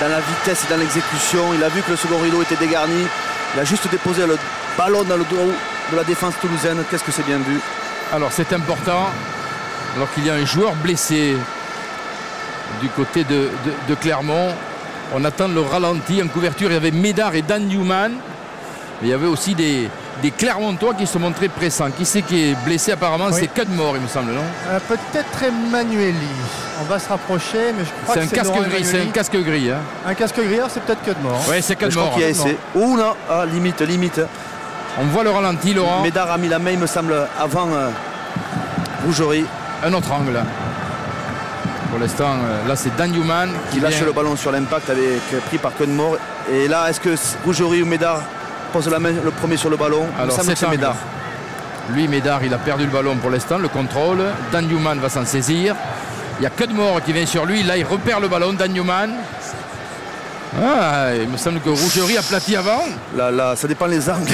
dans la vitesse et dans l'exécution. Il a vu que le second rideau était dégarni. Il a juste déposé le ballon dans le dos de la défense toulousaine. Qu'est-ce que c'est bien vu. Alors c'est important, alors qu'il y a un joueur blessé du côté de, de, de Clermont. On attend le ralenti. En couverture, il y avait Médard et Daan Human. Il y avait aussi des, des Clermontois qui se montraient pressants. Qui c'est qui est blessé apparemment? Oui. C'est Cudmore, il me semble, non? euh, Peut-être Emmanueli. On va se rapprocher, mais je crois que c'est un casque gris. C'est un casque gris. Hein. Un casque gris, c'est peut-être Cudmore. Oui, c'est Cudmore. Oh là, ah, limite, limite. On voit le ralenti, Laurent. Médard a mis la main, il me semble, avant euh, Rougerie. Un autre angle. Pour l'instant, euh, là, c'est Daan Human qui, qui lâche vient... le ballon sur l'impact, avec pris par Cudmore. Et là, est-ce que Rougerie ou Médard pose la main le premier sur le ballon? Alors, c'est Médard. Lui, Médard, il a perdu le ballon pour l'instant, le contrôle. Daan Human va s'en saisir. Il y a Cudmore qui vient sur lui. Là, il repère le ballon, Daan Human. Ah, il me semble que Rougerie aplatit avant. Là, là, ça dépend les angles.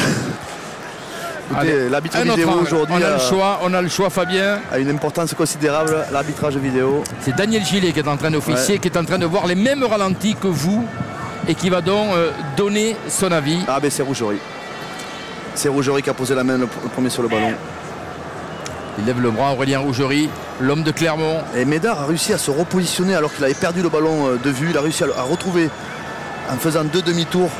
L'arbitrage vidéo aujourd'hui, on a le choix, on a le choix, Fabien. A une importance considérable, l'arbitrage vidéo. C'est Daniel Gillet qui est en train d'officier, ouais. Qui est en train de voir les mêmes ralentis que vous et qui va donc euh, donner son avis. Ah ben c'est Rougerie. C'est Rougerie qui a posé la main le, le premier sur le ballon. Il lève le bras, Aurélien Rougerie, l'homme de Clermont. Et Médard a réussi à se repositionner alors qu'il avait perdu le ballon de vue. Il a réussi à, à retrouver en faisant deux demi-tours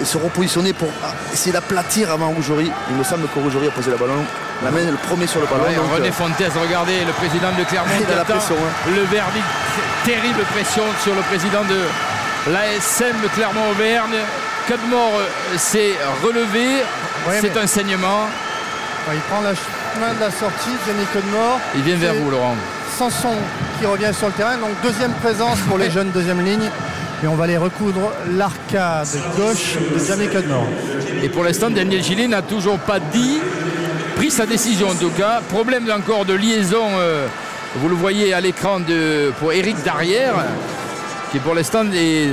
et se repositionner pour essayer d'aplatir avant Rougerie. Il me semble que Rougerie a posé le ballon, la main le premier sur le ballon. Ouais, René euh... Fontes, regardez le président de Clermont. Il a la pression, hein. Le verdict, terrible pression sur le président de l'A S M de Clermont-Auvergne. Cudmore s'est relevé, ouais, c'est un saignement. Il prend la main de la sortie, Jamie Cudmore. Il vient vers vous, Laurent. Sanson qui revient sur le terrain, donc deuxième présence pour les jeunes, deuxième ligne. Et on va aller recoudre l'arcade gauche de Jamie Cudmore. Et pour l'instant, Daniel Gillet n'a toujours pas dit, pris sa décision en tout cas. Problème encore de liaison, euh, vous le voyez à l'écran pour Éric Darrière, qui pour l'instant est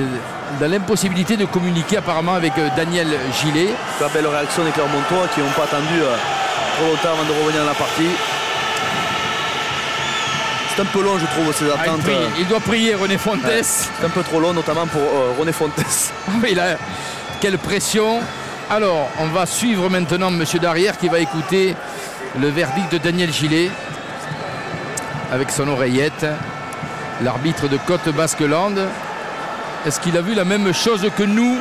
dans l'impossibilité de communiquer apparemment avec euh, Daniel Gillet. La belle réaction des Clermontois qui n'ont pas attendu euh, trop longtemps avant de revenir dans la partie. C'est un peu long, je trouve, ces attentes. Ah, il, il doit prier René Fontes. Ouais, c'est un peu trop long, notamment pour euh, René Fontes. Mais il a... Quelle pression. Alors, on va suivre maintenant M. Darrière qui va écouter le verdict de Daniel Gillet avec son oreillette. L'arbitre de Côte-Basque-Lande. Est-ce qu'il a vu la même chose que nous?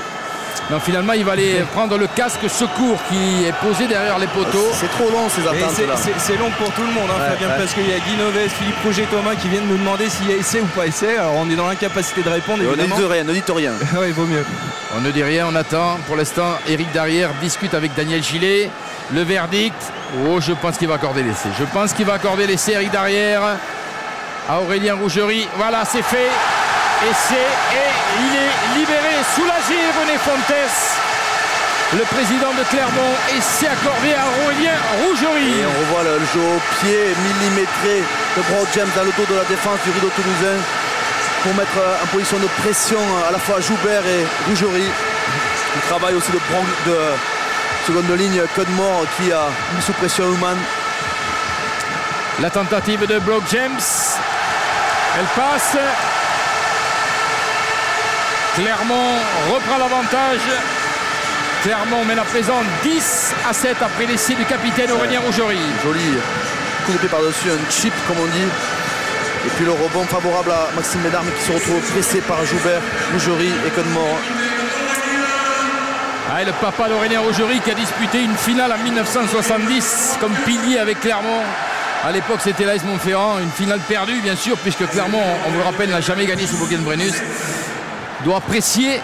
Non, finalement, il va aller prendre le casque secours qui est posé derrière les poteaux. C'est trop long, ces attentes-là. C'est long pour tout le monde, hein, ouais, Fabien, ouais. Parce qu'il y a Guy Novès, Philippe Roger, Thomas qui viennent nous demander s'il y a essai ou pas essai. Alors, on est dans l'incapacité de répondre. On ne dit rien, ne dites rien. Oui, vaut mieux. On ne dit rien, on attend. Pour l'instant, Éric Darrière discute avec Daniel Gillet. Le verdict. Oh, je pense qu'il va accorder l'essai. Je pense qu'il va accorder l'essai, Éric Darrière, à Aurélien Rougerie. Voilà, c'est fait. Essai et il est libéré, soulagé René Fontes, le président de Clermont. Essai accordé à Aurélien Rougerie. Et on revoit le jeu au pied millimétré de Brock James dans le dos de la défense du rideau toulousain pour mettre en position de pression à la fois Joubert et Rougerie. Il travaille aussi de, de seconde ligne Cudmore qui a mis sous pression Human. La tentative de Brock James, elle passe. Clermont reprend l'avantage. Clermont mène à présent dix à sept après l'essai du capitaine Aurélien Rougerie. Joli coup de pied par-dessus, un chip comme on dit. Et puis le rebond favorable à Maxime Médard mais qui se retrouve pressé par Joubert, Rougerie et Cudmore. Ah, et le papa d'Aurélien Rougerie qui a disputé une finale en mille neuf cent soixante-dix comme pilier avec Clermont. À l'époque, c'était l'A S Montferrand, une finale perdue bien sûr, puisque Clermont, on vous le rappelle, n'a jamais gagné sous bouquet de Brennus. Doit apprécier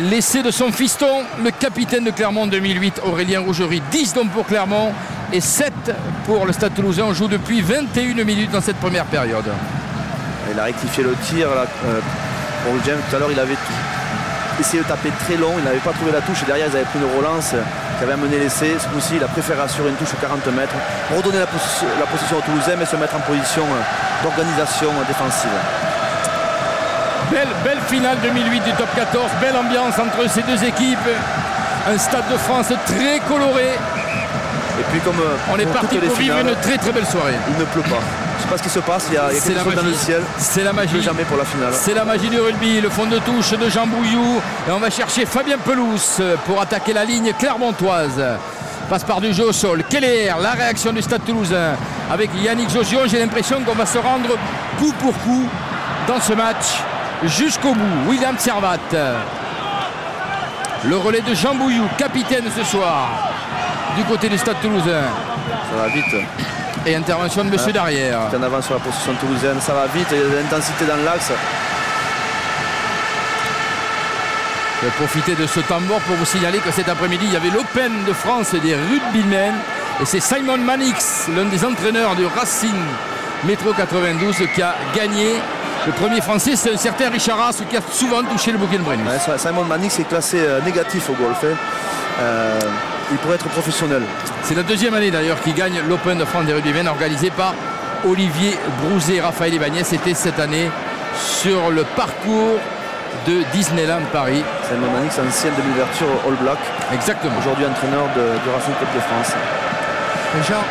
l'essai de son fiston, le capitaine de Clermont deux mille huit, Aurélien Rougerie. dix donc pour Clermont et sept pour le Stade Toulousain. On joue depuis vingt et une minutes dans cette première période. Il a rectifié le tir là, pour le James. Tout à l'heure, il avait essayé de taper très long, il n'avait pas trouvé la touche et derrière, ils avaient pris une relance qui avait amené l'essai. Ce coup-ci, il a préféré assurer une touche aux quarante mètres pour redonner la possession, la possession aux Toulousains et se mettre en position d'organisation défensive. Belle, belle finale deux mille huit du top quatorze, belle ambiance entre ces deux équipes. Un Stade de France très coloré. Et puis comme on est parti pour vivre une très très belle soirée. Il ne pleut pas. Je ne sais pas ce qui se passe, il y a, il y a quelque chose dans le ciel. C'est la magie. Jamais pour la finale. C'est la magie du rugby, le fond de touche de Jean Bouilhou. Et on va chercher Fabien Pelous pour attaquer la ligne clermontoise. Passe par du jeu au sol. Kelleher, la réaction du Stade Toulousain. Avec Yannick Jauzion, j'ai l'impression qu'on va se rendre coup pour coup dans ce match jusqu'au bout. William Servat. Le relais de Jean Bouilhou, capitaine ce soir. Du côté du Stade Toulousain. Ça va vite. Et intervention de Monsieur Darrière. En avant sur la position toulousaine. Ça va vite. Il y a de l'intensité dans l'axe. Je vais profiter de ce temps mort pour vous signaler que cet après-midi, il y avait l'Open de France des rugbymen. Et c'est Simon Manix, l'un des entraîneurs du Racing Métro quatre-vingt-douze, qui a gagné. Le premier français, c'est un certain Richard Haas qui a souvent touché le bouquet de Brennus. Ouais, Simon Manix est classé négatif au golf. Euh... Il pourrait être professionnel. C'est la deuxième année d'ailleurs qu'il gagne l'Open de France des rugbymen organisé par Olivier Brouzet et Raphaël Ibanez. C'était cette année sur le parcours de Disneyland Paris. C'est Simon Manix, ancien demi-ouverture All Black. Exactement. Aujourd'hui entraîneur du Racing Club de France. Jean,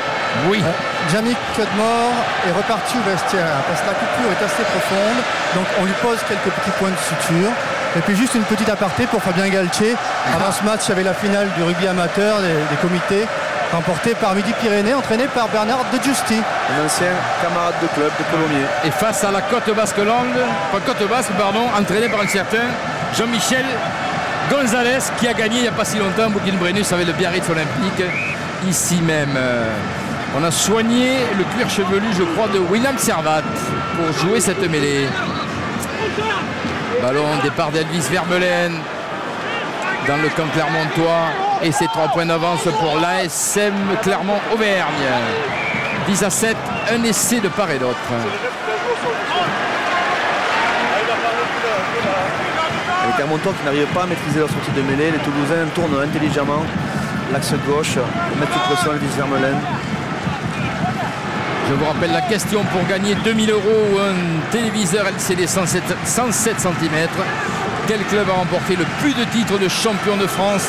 oui. Euh, Jamie Cudmore est reparti au vestiaire parce que la coupure est assez profonde. Donc on lui pose quelques petits points de suture. Et puis juste une petite aparté pour Fabien Galtier. Avant ce match, il y avait la finale du rugby amateur des, des comités, remportée par Midi-Pyrénées, entraînée par Bernard De Giusti. Un ancien camarade de club de Colomiers. Et face à la Côte Basque-Langue, enfin Côte Basque, pardon, entraînée par un certain Jean-Michel Gonzalez, qui a gagné il n'y a pas si longtemps Bouquin-Brennus avec le Biarritz Olympique, ici même. On a soigné le cuir chevelu, je crois, de William Servat pour jouer cette mêlée. Ballon, départ d'Elvis Vermeulen dans le camp clermontois et ses trois points d'avance pour l'A S M Clermont-Auvergne. dix à sept, un essai de part et d'autre. Les Clermontois qui n'arrivent pas à maîtriser leur sortie de mêlée, les Toulousains tournent intelligemment l'axe gauche, mettent une pression à Elvis Vermeulen. Je vous rappelle la question pour gagner deux mille euros ou un téléviseur L C D cent sept centimètres. Quel club a remporté le plus de titres de champion de France?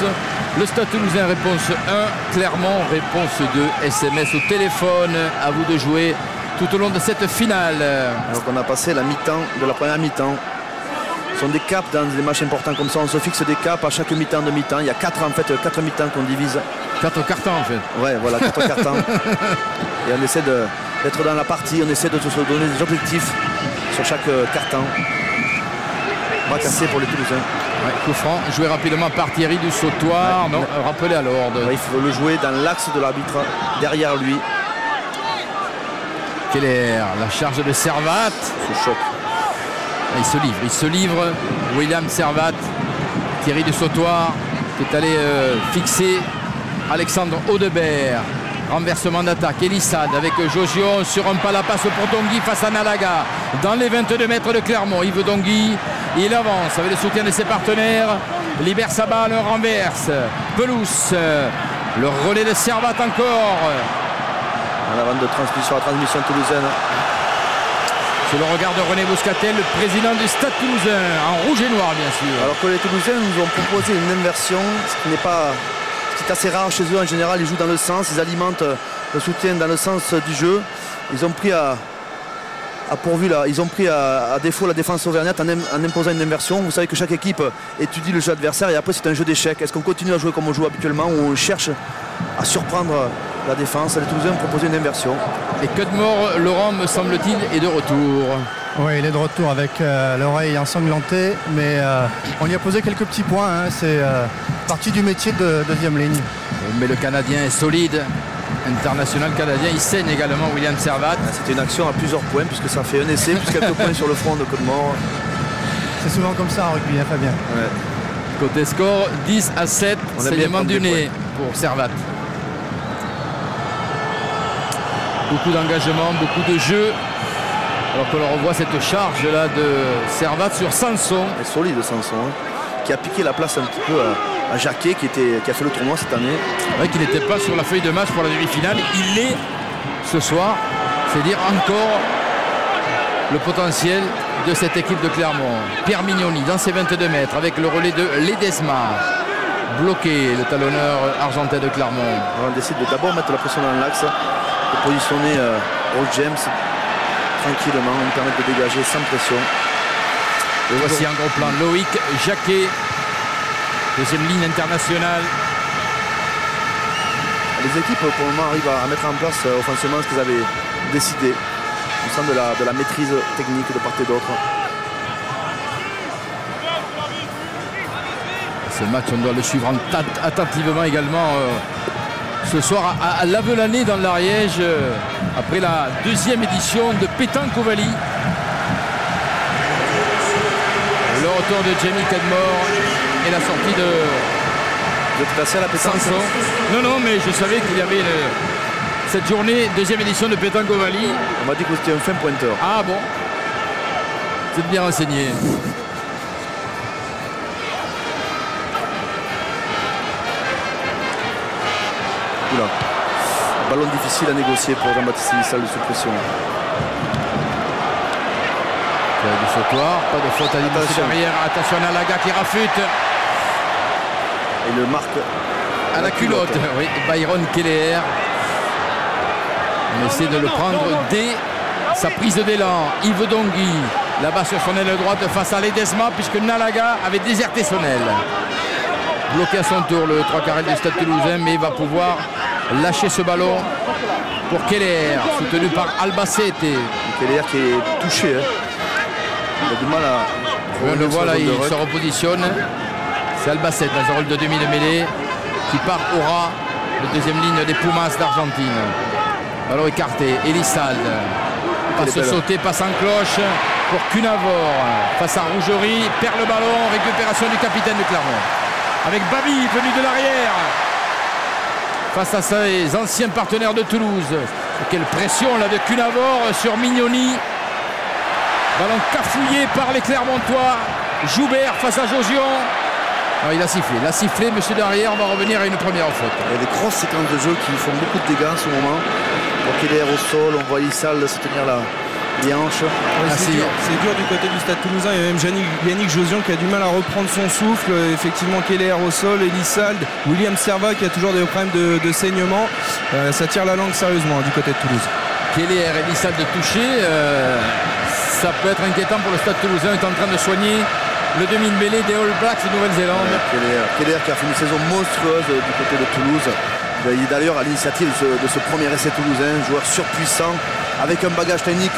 Le Stade Toulousain, réponse un. Clermont, réponse deux. S M S au téléphone. À vous de jouer tout au long de cette finale. Alors qu'on a passé la mi-temps de la première mi-temps. Ce sont des caps dans des matchs importants comme ça. On se fixe des caps à chaque mi-temps de mi-temps. Il y a quatre en fait, quatre mi-temps qu'on divise. Quatre cartons en fait. Ouais, voilà, quatre cartons. Et on essaie de d'être dans la partie, on essaie de se donner des objectifs sur chaque euh, carton. Bras cassé pour les Toulousains. Ouais, coup franc, joué rapidement par Thierry Dusautoir. Ouais, non, ouais. Rappelé à l'ordre. Ouais, il faut le jouer dans l'axe de l'arbitre, derrière lui. Kelleher, la charge de Servat. Ce choc. Il se livre, il se livre. William Servat, Thierry Dusautoir qui est allé euh, fixer Alexandre Audebert. Renversement d'attaque, Élissalde avec Jauzion sur un pas, la passe pour Donguy face à Nalaga. Dans les vingt-deux mètres de Clermont, Yves Donguy, il avance avec le soutien de ses partenaires. Libère sa balle, renverse. Pelous, le relais de Servat encore. À la bande de transmission, la transmission toulousaine. Sous le regard de René Bouscatel, le président du Stade Toulousain, en rouge et noir bien sûr. Alors que les Toulousains nous ont proposé une inversion, ce qui n'est pas... C'est assez rare chez eux en général, ils jouent dans le sens, ils alimentent le soutien dans le sens du jeu. Ils ont pris à, à pourvu, là, ils ont pris à, à défaut la défense auvergnate en, im, en imposant une inversion. Vous savez que chaque équipe étudie le jeu adversaire et après c'est un jeu d'échecs. Est-ce qu'on continue à jouer comme on joue habituellement ou on cherche à surprendre la défense? Les Toulousains ont proposé une inversion. Et Cudmore, Laurent, me semble-t-il, est de retour. Oui, il est de retour avec euh, l'oreille ensanglantée, mais euh, on lui a posé quelques petits points. Hein, c'est... Euh... partie du métier de deuxième ligne. Mais le Canadien est solide. International canadien, il saigne également William Servat. C'était une action à plusieurs points puisque ça fait un essai, plus quelques points sur le front de Cudmore. C'est souvent comme ça en rugby, hein, Fabien. Ouais. Côté score, dix à sept, c'est les mains du nez pour Servat. Beaucoup d'engagement, beaucoup de jeu. Alors que l'on revoit cette charge là de Servat sur Sanson. C'est solide Sanson, hein, qui a piqué la place un petit peu à... à Jacquet qui, était, qui a fait le tournoi cette année. Ouais, qui n'était pas sur la feuille de match pour la demi-finale. Il l'est ce soir. C'est dire encore le potentiel de cette équipe de Clermont. Pierre Mignoni dans ses vingt-deux mètres avec le relais de Ledesma. Bloqué le talonneur argentin de Clermont. Alors on décide de d'abord mettre la pression dans l'axe pour positionner euh, Brock James tranquillement, lui permettre de dégager sans pression. Et voici un gros plan. Loïc Jacquet. Deuxième ligne internationale. Les équipes pour le moment arrivent à mettre en place euh, offensivement ce qu'ils avaient décidé. On sent de la, de la maîtrise technique de part et d'autre. Ce match, on doit le suivre attentivement également euh, ce soir à, à Lavelanais dans l'Ariège, euh, après la deuxième édition de Pétanque-Ovalie. Le retour de Jamie Cudmore. Et la sortie de... Vous êtes passé à la pétanque Sanson. Non, non, mais je savais qu'il y avait le... cette journée, deuxième édition de Pétanque Ovalie. On m'a dit que c'était un fin pointeur. Ah bon. Vous êtes bien renseigné. Oula. Ballon difficile à négocier pour Jean-Baptiste Élissalde sous pression. Dusautoir, pas de faute à l'image derrière. Attention à Nalaga qui rafute. Et le marque à la culotte, culotte. Oui, Byron Kelleher. On essaie de le prendre dès sa prise d'élan. Yves Donguy, là-bas sur son aile droite face à Ledesma, puisque Nalaga avait déserté son aile. Bloqué à son tour le trois carré du Stade Toulousain, mais il va pouvoir lâcher ce ballon pour Kelleher, soutenu par Albacete. Kelleher qui est touché. Hein. Il a du mal à... On le voit là, il se repositionne. C'est Albacete dans un rôle de demi de mêlée qui part au ras de deuxième ligne des Pumas d'Argentine. Alors écarté, Élissalde passe sauter, passe en cloche pour Kunavore face à Rougerie, perd le ballon, récupération du capitaine de Clermont. Avec Baby venu de l'arrière face à ses anciens partenaires de Toulouse. Quelle pression là de Kunavore sur Mignoni. Ballon cafouillé par les Clermontois. Joubert face à Jauzion. Non, il a sifflé, il a sifflé, monsieur Darrière, on va revenir à une première faute. Il y a des grosses séquences de jeu qui font beaucoup de dégâts en ce moment. Pour qu'il est au sol, on voit Élissalde se tenir là, les hanches. Ouais, c'est dur, dur du côté du Stade Toulousain, il y a même Yannick, Yannick Jauzion qui a du mal à reprendre son souffle. Effectivement, Kelleher au sol, Élissalde, William Servat qui a toujours des problèmes de, de saignement. Euh, ça tire la langue sérieusement hein, du côté de Toulouse. Kelleher et Élissalde touché, euh, ça peut être inquiétant pour le Stade Toulousain, il est en train de soigner le demi de mêlée des All Blacks de Nouvelle-Zélande. Ouais, Kelleher, Kelleher qui a fait une saison monstrueuse du côté de Toulouse. Il est d'ailleurs à l'initiative de, de ce premier essai toulousain, joueur surpuissant, avec un bagage technique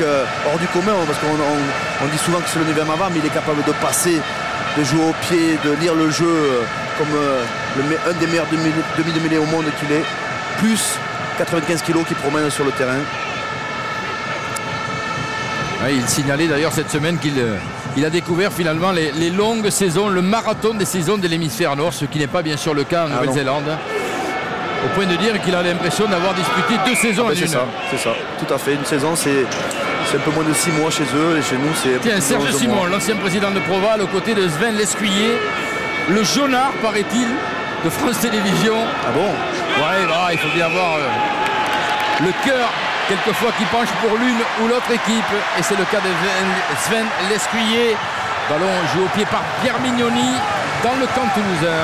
hors du commun, parce qu'on on, on dit souvent que c'est le neuvième avant, mais il est capable de passer, de jouer au pied, de lire le jeu comme le, un des meilleurs demi, demi de mêlée au monde qu'il est. Plus quatre-vingt-quinze kilos qu'il promène sur le terrain. Ouais, il signalait d'ailleurs cette semaine qu'il... Il a découvert finalement les, les longues saisons, le marathon des saisons de l'hémisphère nord, ce qui n'est pas bien sûr le cas en ah Nouvelle-Zélande. Au point de dire qu'il a l'impression d'avoir disputé deux saisons ah ben en une. C'est ça, c'est ça, tout à fait. Une saison, c'est un peu moins de six mois chez eux et chez nous, c'est... Tiens, Serge Simon, l'ancien président de Proval, aux côtés de Sven Lescuyer, le jaunard, paraît-il, de France Télévisions. Ah bon? Ouais, bah, il faut bien avoir euh, le cœur... quelquefois qui penche pour l'une ou l'autre équipe. Et c'est le cas de Sven Lescuyer. Ballon joué au pied par Pierre Mignoni dans le camp toulousain.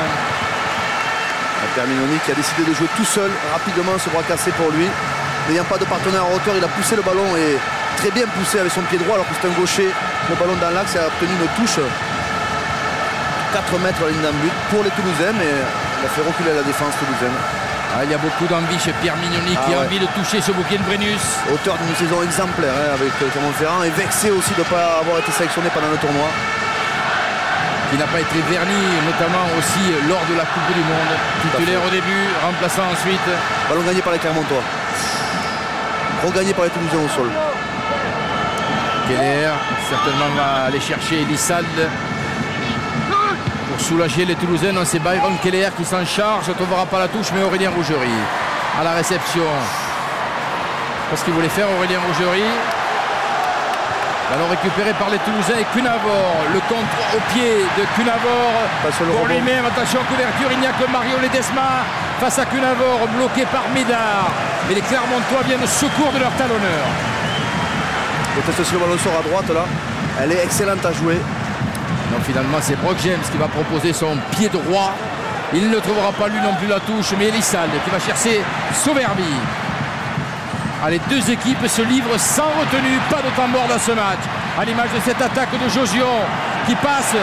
Pierre Mignoni qui a décidé de jouer tout seul rapidement, ce bras cassé pour lui. N'ayant pas de partenaire en hauteur, il a poussé le ballon et très bien poussé avec son pied droit alors que c'est un gaucher. Le ballon dans l'axe a obtenu une touche. quatre mètres à la ligne d'un but pour les Toulousains, mais il a fait reculer la défense toulousaine. Ah, il y a beaucoup d'envie chez Pierre Mignoni ah qui a ouais. envie de toucher ce bouquet de Brennus. Auteur d'une saison exemplaire hein, avec Clermont-Ferrand et vexé aussi de ne pas avoir été sélectionné pendant le tournoi. Il n'a pas été verni, notamment aussi lors de la Coupe du Monde. Titulaire au début, remplaçant ensuite. Ballon gagné par les Clermontois. Regagné par les Toulousains au sol. Kelleher certainement va aller chercher Élissalde pour soulager les Toulousains. C'est Byron Kelleher qui s'en charge, ne trouvera pas la touche, mais Aurélien Rougerie à la réception. Parce qu'il voulait faire Aurélien Rougerie. Ballon récupéré par les Toulousains et Kunavore. Le contre au pied de Kunavore. Pour lui-même, attention en couverture, il n'y a que Mario Ledesma face à Kunavore, bloqué par Médard. Mais les Clermontois viennent au secours de leur talonneur. Peut-être si le ballon sort à droite là, elle est excellente à jouer. Donc finalement c'est Brock James qui va proposer son pied droit. Il ne trouvera pas lui non plus la touche, mais Élissalde qui va chercher Sowerby. Allez, deux équipes se livrent sans retenue, pas de temps mort dans ce match. À l'image de cette attaque de Jauzion qui passe.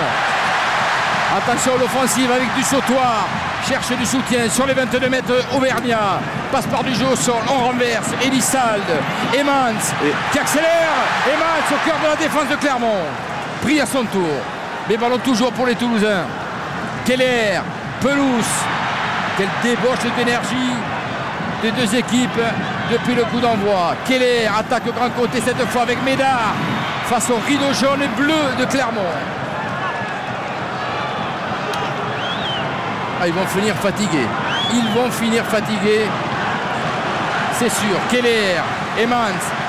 Attention à l'offensive avec Dusautoir. Cherche du soutien sur les vingt-deux mètres. Auvergnat passe par du jeu au sol, on renverse Élissalde, Heymans et... qui accélère. Heymans au cœur de la défense de Clermont, pris à son tour, mais ballon toujours pour les Toulousains. Kelleher, Pelous, quelle débauche d'énergie des deux équipes depuis le coup d'envoi. Kelleher attaque au grand côté cette fois avec Médard face au rideau jaune et bleu de Clermont. Ah, ils vont finir fatigués. Ils vont finir fatigués. C'est sûr. Kelleher, Heymans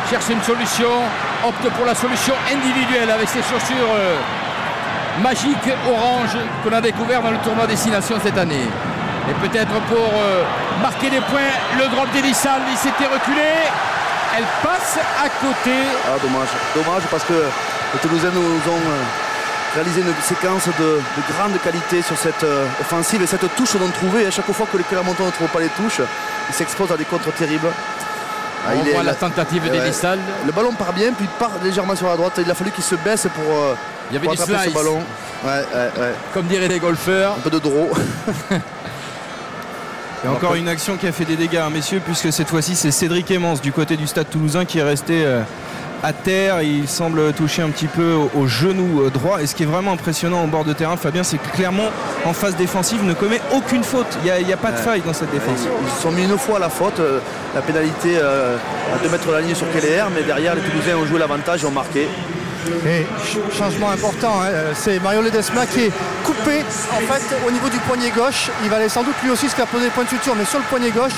cherche une solution. Opte pour la solution individuelle avec ses chaussures euh, magiques orange qu'on a découvert dans le tournoi Destination cette année. Et peut-être pour euh, marquer des points, le drop d'Élissalde, il s'était reculé. Elle passe à côté. Ah, dommage. Dommage parce que les Toulousains nous ont... Euh... réaliser une séquence de, de grande qualité sur cette euh, offensive et cette touche non trouvée. À chaque fois que les Clermontois ne trouvent pas les touches, ils s'exposent à des contres terribles. Ah, on il voit est, la tentative euh, d'Élissalde. Le ballon part bien, puis part légèrement sur la droite. Il a fallu qu'il se baisse pour, euh, il y avait pour du attraper slice. Ce ballon. Ouais, ouais, ouais. Comme diraient les golfeurs. Un peu de draw. Et encore après... une action qui a fait des dégâts, hein, messieurs, puisque cette fois-ci, c'est Cédric Heymans du côté du Stade Toulousain qui est resté... Euh... à terre, il semble toucher un petit peu au genou droit. Et ce qui est vraiment impressionnant en bord de terrain, Fabien, c'est que Clermont, en phase défensive, ne commet aucune faute. Il n'y a, a pas de faille dans cette défense. Ils se sont mis une fois à la faute. La pénalité euh, à deux mètres de la ligne sur Kelleher, mais derrière, les Toulousains ont joué l'avantage et ont marqué. Et changement important, hein, c'est Mario Ledesma qui est coupé en fait, au niveau du poignet gauche. Il va aller sans doute lui aussi se capoter les points de suture, mais sur le poignet gauche.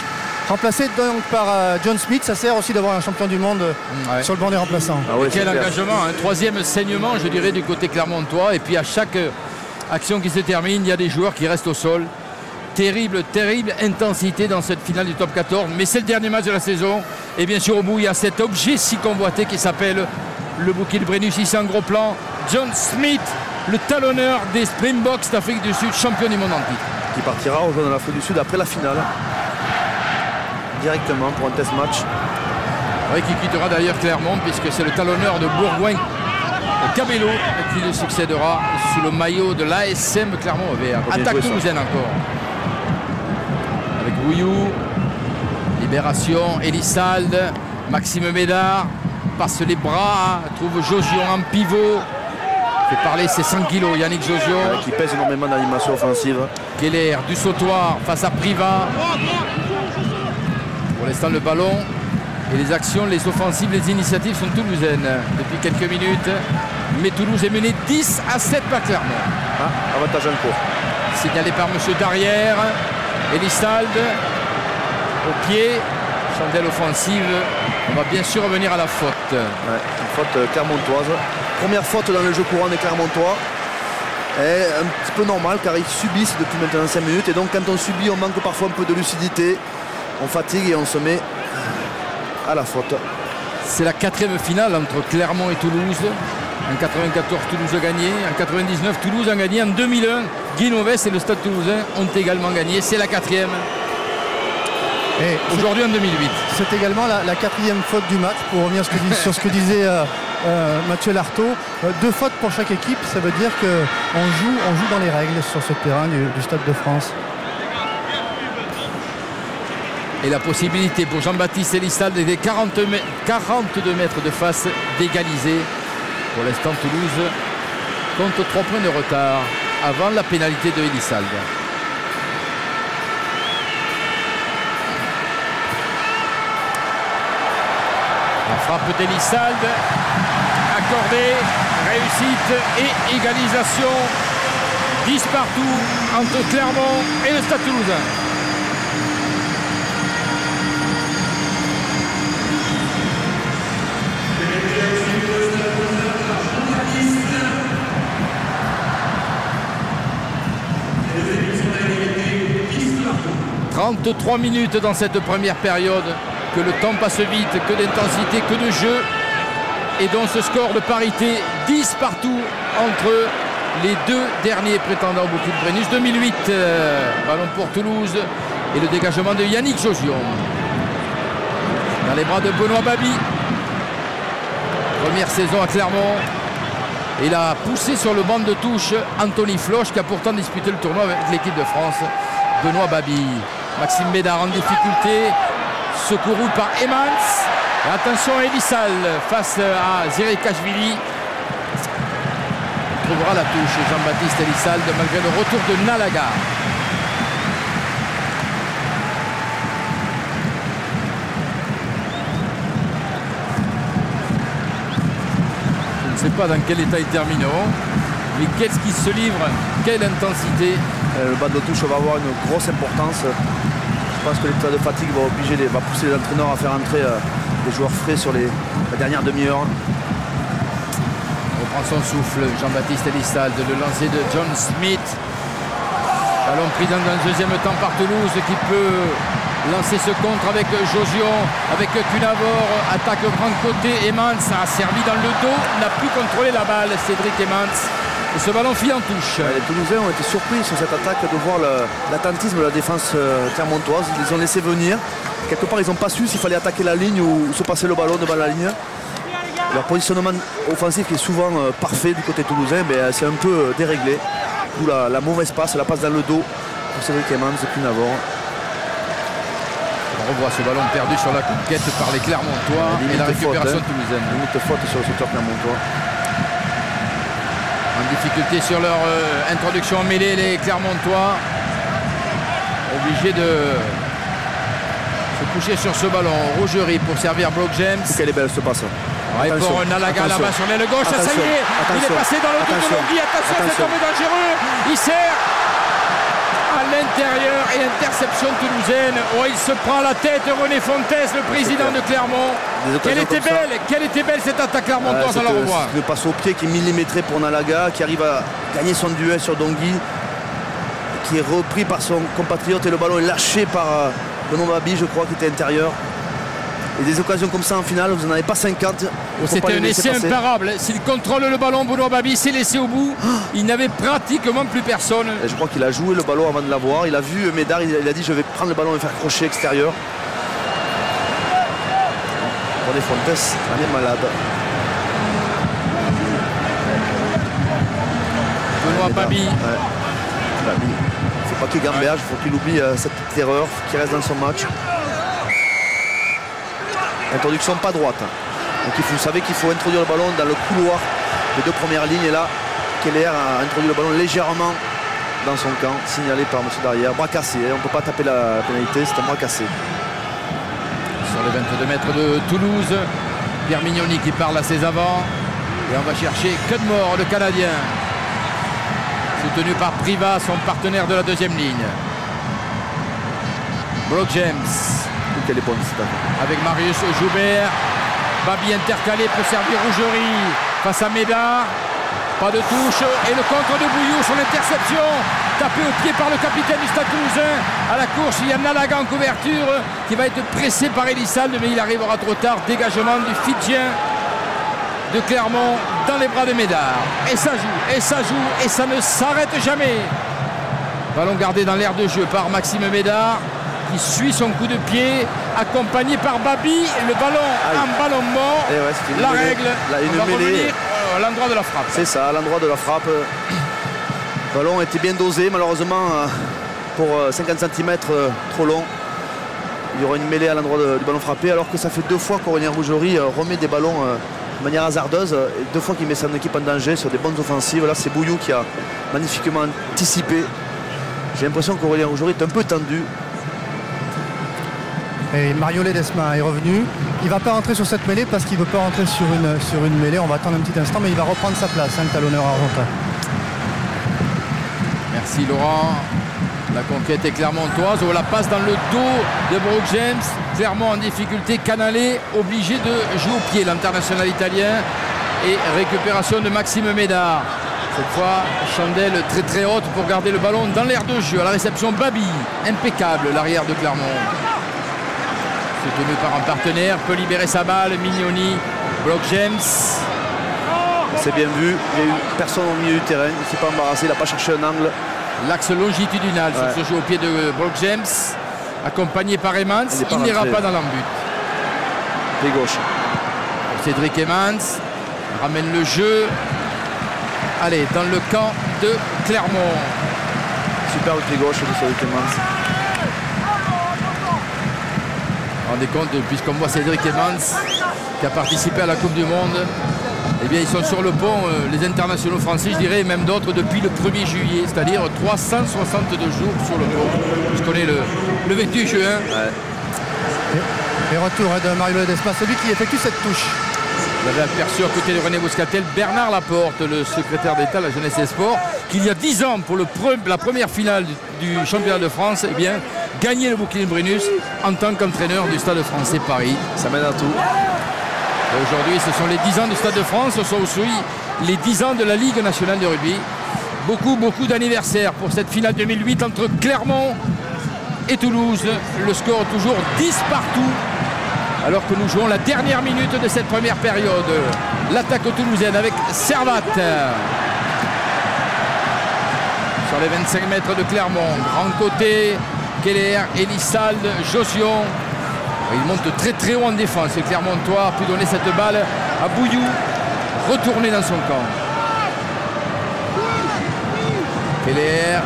Remplacé donc par John Smit, ça sert aussi d'avoir un champion du monde ouais. sur le banc des remplaçants. Ah oui, quel engagement, un hein. Troisième saignement je dirais du côté clermontois. Et puis à chaque action qui se termine, il y a des joueurs qui restent au sol. Terrible, terrible intensité dans cette finale du top quatorze. Mais c'est le dernier match de la saison. Et bien sûr au bout il y a cet objet si convoité qui s'appelle le bouquet de Brennus. Ici en gros plan, John Smit, le talonneur des Springboks d'Afrique du Sud, champion du monde en titre. Qui partira au jeu de l'Afrique du Sud après la finale. Directement pour un test match. Oui, qui quittera d'ailleurs Clermont puisque c'est le talonneur de Bourgoin, Cabello, qui le succédera sous le maillot de l'A S M Clermont-Auvergne. Attaque toulousaine encore. Avec Bouilhou, libération, Élissalde, Maxime Médard, passe les bras, trouve Jauzion en pivot. Fait parler ses cinq kilos, Yannick Jauzion. Ouais, qui pèse énormément d'animation offensive. Kelleher, Dusautoir face à Privat. Pour l'instant, le ballon et les actions, les offensives, les initiatives sont toulousaines depuis quelques minutes. Mais Toulouse est menée dix à sept par Clermont. Hein, avantage en cours. Signalé par M. Darrière. Élissalde au pied. Chandelle offensive. On va bien sûr revenir à la faute. Ouais, une faute clermontoise. Première faute dans le jeu courant des Clermontois. Et un petit peu normal car ils subissent depuis maintenant cinq minutes. Et donc, quand on subit, on manque parfois un peu de lucidité. On fatigue et on se met à la faute. C'est la quatrième finale entre Clermont et Toulouse. En quatre-vingt-quatorze, Toulouse a gagné. En quatre-vingt-dix-neuf, Toulouse a gagné. En deux mille un, Guinoves et le Stade Toulousain ont également gagné. C'est la quatrième. Aujourd'hui en deux mille huit. C'est également la, la quatrième faute du match. Pour revenir sur ce que, dis, sur ce que disait euh, euh, Mathieu Lartaud, euh, deux fautes pour chaque équipe. Ça veut dire qu'on joue, on joue dans les règles sur ce terrain du, du Stade de France. Et la possibilité pour Jean-Baptiste Élissalde des quarante-deux mètres de face d'égaliser. Pour l'instant, Toulouse compte trois points de retard avant la pénalité de Élissalde. La frappe d'Élissalde accordée, réussite et égalisation. dix partout entre Clermont et le Stade Toulousain. trente-trois minutes dans cette première période, que le temps passe vite, que d'intensité, que de jeu, et dans ce score de parité, dix partout entre les deux derniers prétendants au Bout de Brennus. deux mille huit, euh, ballon pour Toulouse et le dégagement de Yannick Jauzion dans les bras de Benoît Baby. Première saison à Clermont, il a poussé sur le banc de touche Anthony Floch, qui a pourtant disputé le tournoi avec l'équipe de France. Benoît Baby. Maxime Médard en difficulté, secouru par Heymans. Attention à Élissalde face à Zirakashvili. Il trouvera la touche Jean-Baptiste Élissalde malgré le retour de Nalaga. Je ne sais pas dans quel état ils termineront, mais qu'est-ce qu'ils se livrent, quelle intensité. Le bas de touche va avoir une grosse importance. Je pense que l'état de fatigue va obliger les, va pousser les entraîneurs à faire entrer des joueurs frais sur les, la dernière demi-heure. On reprend son souffle, Jean-Baptiste Élissalde, le lancer de John Smit. Ballon pris dans un deuxième temps par Toulouse, qui peut lancer ce contre avec Jauzion, avec Kunavore, attaque grand côté. Heymans a servi dans le dos, n'a pu contrôler la balle, Cédric Heymans. Et ce ballon file en touche. Les Toulousains ont été surpris sur cette attaque de voir l'attentisme de la défense euh, clermontoise. Ils les ont laissé venir. Quelque part, ils n'ont pas su s'il fallait attaquer la ligne ou, ou se passer le ballon devant la ligne. Leur positionnement offensif est souvent euh, parfait du côté toulousain, mais euh, c'est un peu euh, déréglé. D'où la, la mauvaise passe, la passe dans le dos pour Cédric Heymans et Kunavore. On revoit ce ballon perdu sur la conquête par les Clermontois et la récupération faute, hein, toulousaine. Limite faute sur le secteur clermontois. En difficulté sur leur euh, introduction en mêlée, les Clermontois obligés de se coucher sur ce ballon. Rougerie pour servir Brock James. Quelle est belle ce passe. Ouais, pour Nalaga là-bas sur l'aile gauche, attention, ça y est, attention, il est passé dans le dos de Donguy. Attention, c'est tombé dangereux. Il sert à l'intérieur et interception toulousaine. Oh, il se prend la tête. René Fontes, le président de Clermont. Quelle était belle, quelle était belle cette attaque clermontoise à la revoir. Le passe au pied qui est millimétré pour Nalaga, qui arrive à gagner son duel sur Donguy, qui est repris par son compatriote et le ballon est lâché par Benoît Baby, je crois, qui était intérieur. Et des occasions comme ça en finale, vous n'en avez pas cinquante. C'était un essai imparable. S'il contrôle le ballon, Benoît Baby s'est laissé au bout. Il n'avait pratiquement plus personne. Et je crois qu'il a joué le ballon avant de l'avoir. Il a vu Médard, il a dit je vais prendre le ballon et faire crochet extérieur. René Fontes, elle est malade. Benoît Baby. C'est pas qu'il gamberge, il faut qu'il oublie euh, cette petite erreur, qu'il reste dans son match. Introduction pas droite. Donc il faut, vous savez qu'il faut introduire le ballon dans le couloir des deux premières lignes. Et là, Kelleher a introduit le ballon légèrement dans son camp, signalé par M. Darrière. Bras cassé, on ne peut pas taper la pénalité, c'est un bras cassé. Sur les vingt-deux mètres de Toulouse, Pierre Mignoni qui parle à ses avants. Et on va chercher Cudmore, le Canadien. Soutenu par Privat, son partenaire de la deuxième ligne. Brock James. Avec Marius Joubert, Baby intercalé pour servir Rougerie face à Médard, pas de touche et le contre de Bouilhou sur l'interception, tapé au pied par le capitaine du Stade Toulousain. À la course, il y a Nalaga en couverture qui va être pressé par Élissalde, mais il arrivera trop tard. Dégagement du Fidjien de Clermont dans les bras de Médard. Et ça joue, et ça joue, et ça ne s'arrête jamais. Ballon gardé dans l'air de jeu par Maxime Médard, qui suit son coup de pied, accompagné par Baby, le ballon en ballon mort. Et ouais, la mêlée. Règle, la, une on va mêlée. Revenir à l'endroit de la frappe. C'est ça, à l'endroit de la frappe. Le ballon était bien dosé, malheureusement, pour cinquante centimètres trop long. Il y aura une mêlée à l'endroit du ballon frappé, alors que ça fait deux fois qu'Aurélien Rougerie remet des ballons de manière hasardeuse. Deux fois qu'il met son équipe en danger sur des bonnes offensives. Là, c'est Bouilhou qui a magnifiquement anticipé. J'ai l'impression qu'Aurélien Rougerie est un peu tendu. Et Mario Ledesma est revenu. Il ne va pas rentrer sur cette mêlée parce qu'il ne veut pas rentrer sur une, sur une mêlée. On va attendre un petit instant, mais il va reprendre sa place, hein, le talonneur argentin. Merci Laurent. La conquête est clermontoise. Oh, la passe dans le dos de Brock James. Clairement en difficulté. Canalé obligé de jouer au pied, l'international italien. Et récupération de Maxime Médard. Cette fois, chandelle très très haute pour garder le ballon dans l'air de jeu. À la réception, Baby. Impeccable l'arrière de Clermont. Soutenu par un partenaire, peut libérer sa balle. Mignoni, Brock James. C'est bien vu. Il n'y a eu personne au milieu du terrain. Il ne s'est pas embarrassé. Il n'a pas cherché un angle. L'axe longitudinal ouais. sur ce jeu au pied de Brock James, accompagné par Heymans. Il n'ira pas dans l'embut. Pied gauche. Cédric Heymans ramène le jeu. Allez, dans le camp de Clermont. Super pied gauche de Cédric Heymans. Rendez compte, puisqu'on voit Cédric Heymans qui a participé à la Coupe du Monde. Eh bien, ils sont sur le pont, euh, les internationaux français, je dirais, et même d'autres, depuis le premier juillet, c'est-à-dire trois cent soixante-deux jours sur le pont. Je connais le, le vécu jeu. Hein. Ouais. Et, et retour hein, de Mario Ledesma, celui qui effectue cette touche. Vous avez aperçu à côté de René Bouscatel, Bernard Laporte, le secrétaire d'État à la Jeunesse et Sports, qui il y a dix ans, pour le pre la première finale du, du championnat de France, eh bien, gagnait le bouclier de Brennus en tant qu'entraîneur du Stade français Paris. Ça mène à tout. Aujourd'hui, ce sont les dix ans du Stade de France, ce sont aussi les dix ans de la Ligue nationale de rugby. Beaucoup, beaucoup d'anniversaires pour cette finale deux mille huit entre Clermont et Toulouse. Le score toujours dix partout, alors que nous jouons la dernière minute de cette première période. L'attaque toulousaine avec Servat. Sur les vingt-cinq mètres de Clermont, grand côté, Kelleher, Élissalde, Jauzion. Il monte très très haut en défense. Et Clermontois a pu donner cette balle à Bouilhou, retourner dans son camp. Kelleher,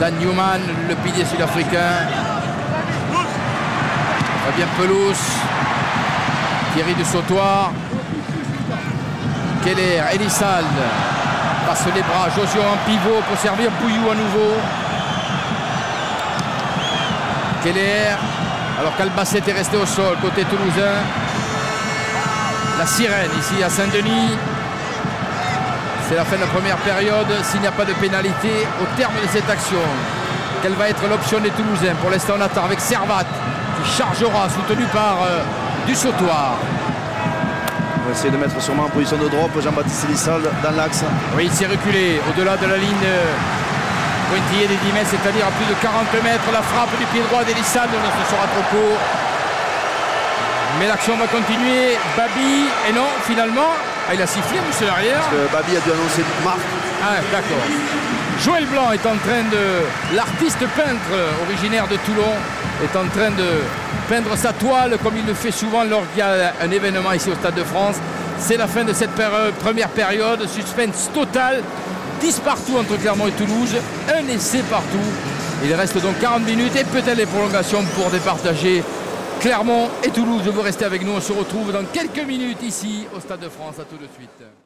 Daan Human, le pilier sud-africain. Fabien Pelous, Thierry Dusautoir. Kelleher, Élissalde, passe les bras. Jauzion en pivot pour servir Bouilhou à nouveau. Kelleher. Alors qu'Albacete est resté au sol, côté toulousain. La sirène ici à Saint-Denis. C'est la fin de la première période. S'il n'y a pas de pénalité, au terme de cette action, quelle va être l'option des Toulousains? Pour l'instant, on attend avec Servat, qui chargera, soutenu par euh, Dusautoir. On va essayer de mettre sûrement en position de drop Jean-Baptiste Élissalde dans l'axe. Oui, il s'est reculé au-delà de la ligne... Euh... pointillé des dix mètres, c'est-à-dire à plus de quarante mètres. La frappe du pied droit d'Élissalde, ce sera trop court. Mais l'action va continuer. Baby, et non, finalement, ah, il a sifflé, monsieur l'arrière. Parce que Baby a dû annoncer une marque. Ah, d'accord. Joël Blanc est en train de... L'artiste peintre originaire de Toulon est en train de peindre sa toile, comme il le fait souvent lorsqu'il y a un événement ici au Stade de France. C'est la fin de cette première période. Suspense total. dix partout entre Clermont et Toulouse, un essai partout. Il reste donc quarante minutes et peut-être les prolongations pour départager Clermont et Toulouse. Vous restez avec nous, on se retrouve dans quelques minutes ici au Stade de France. À tout de suite.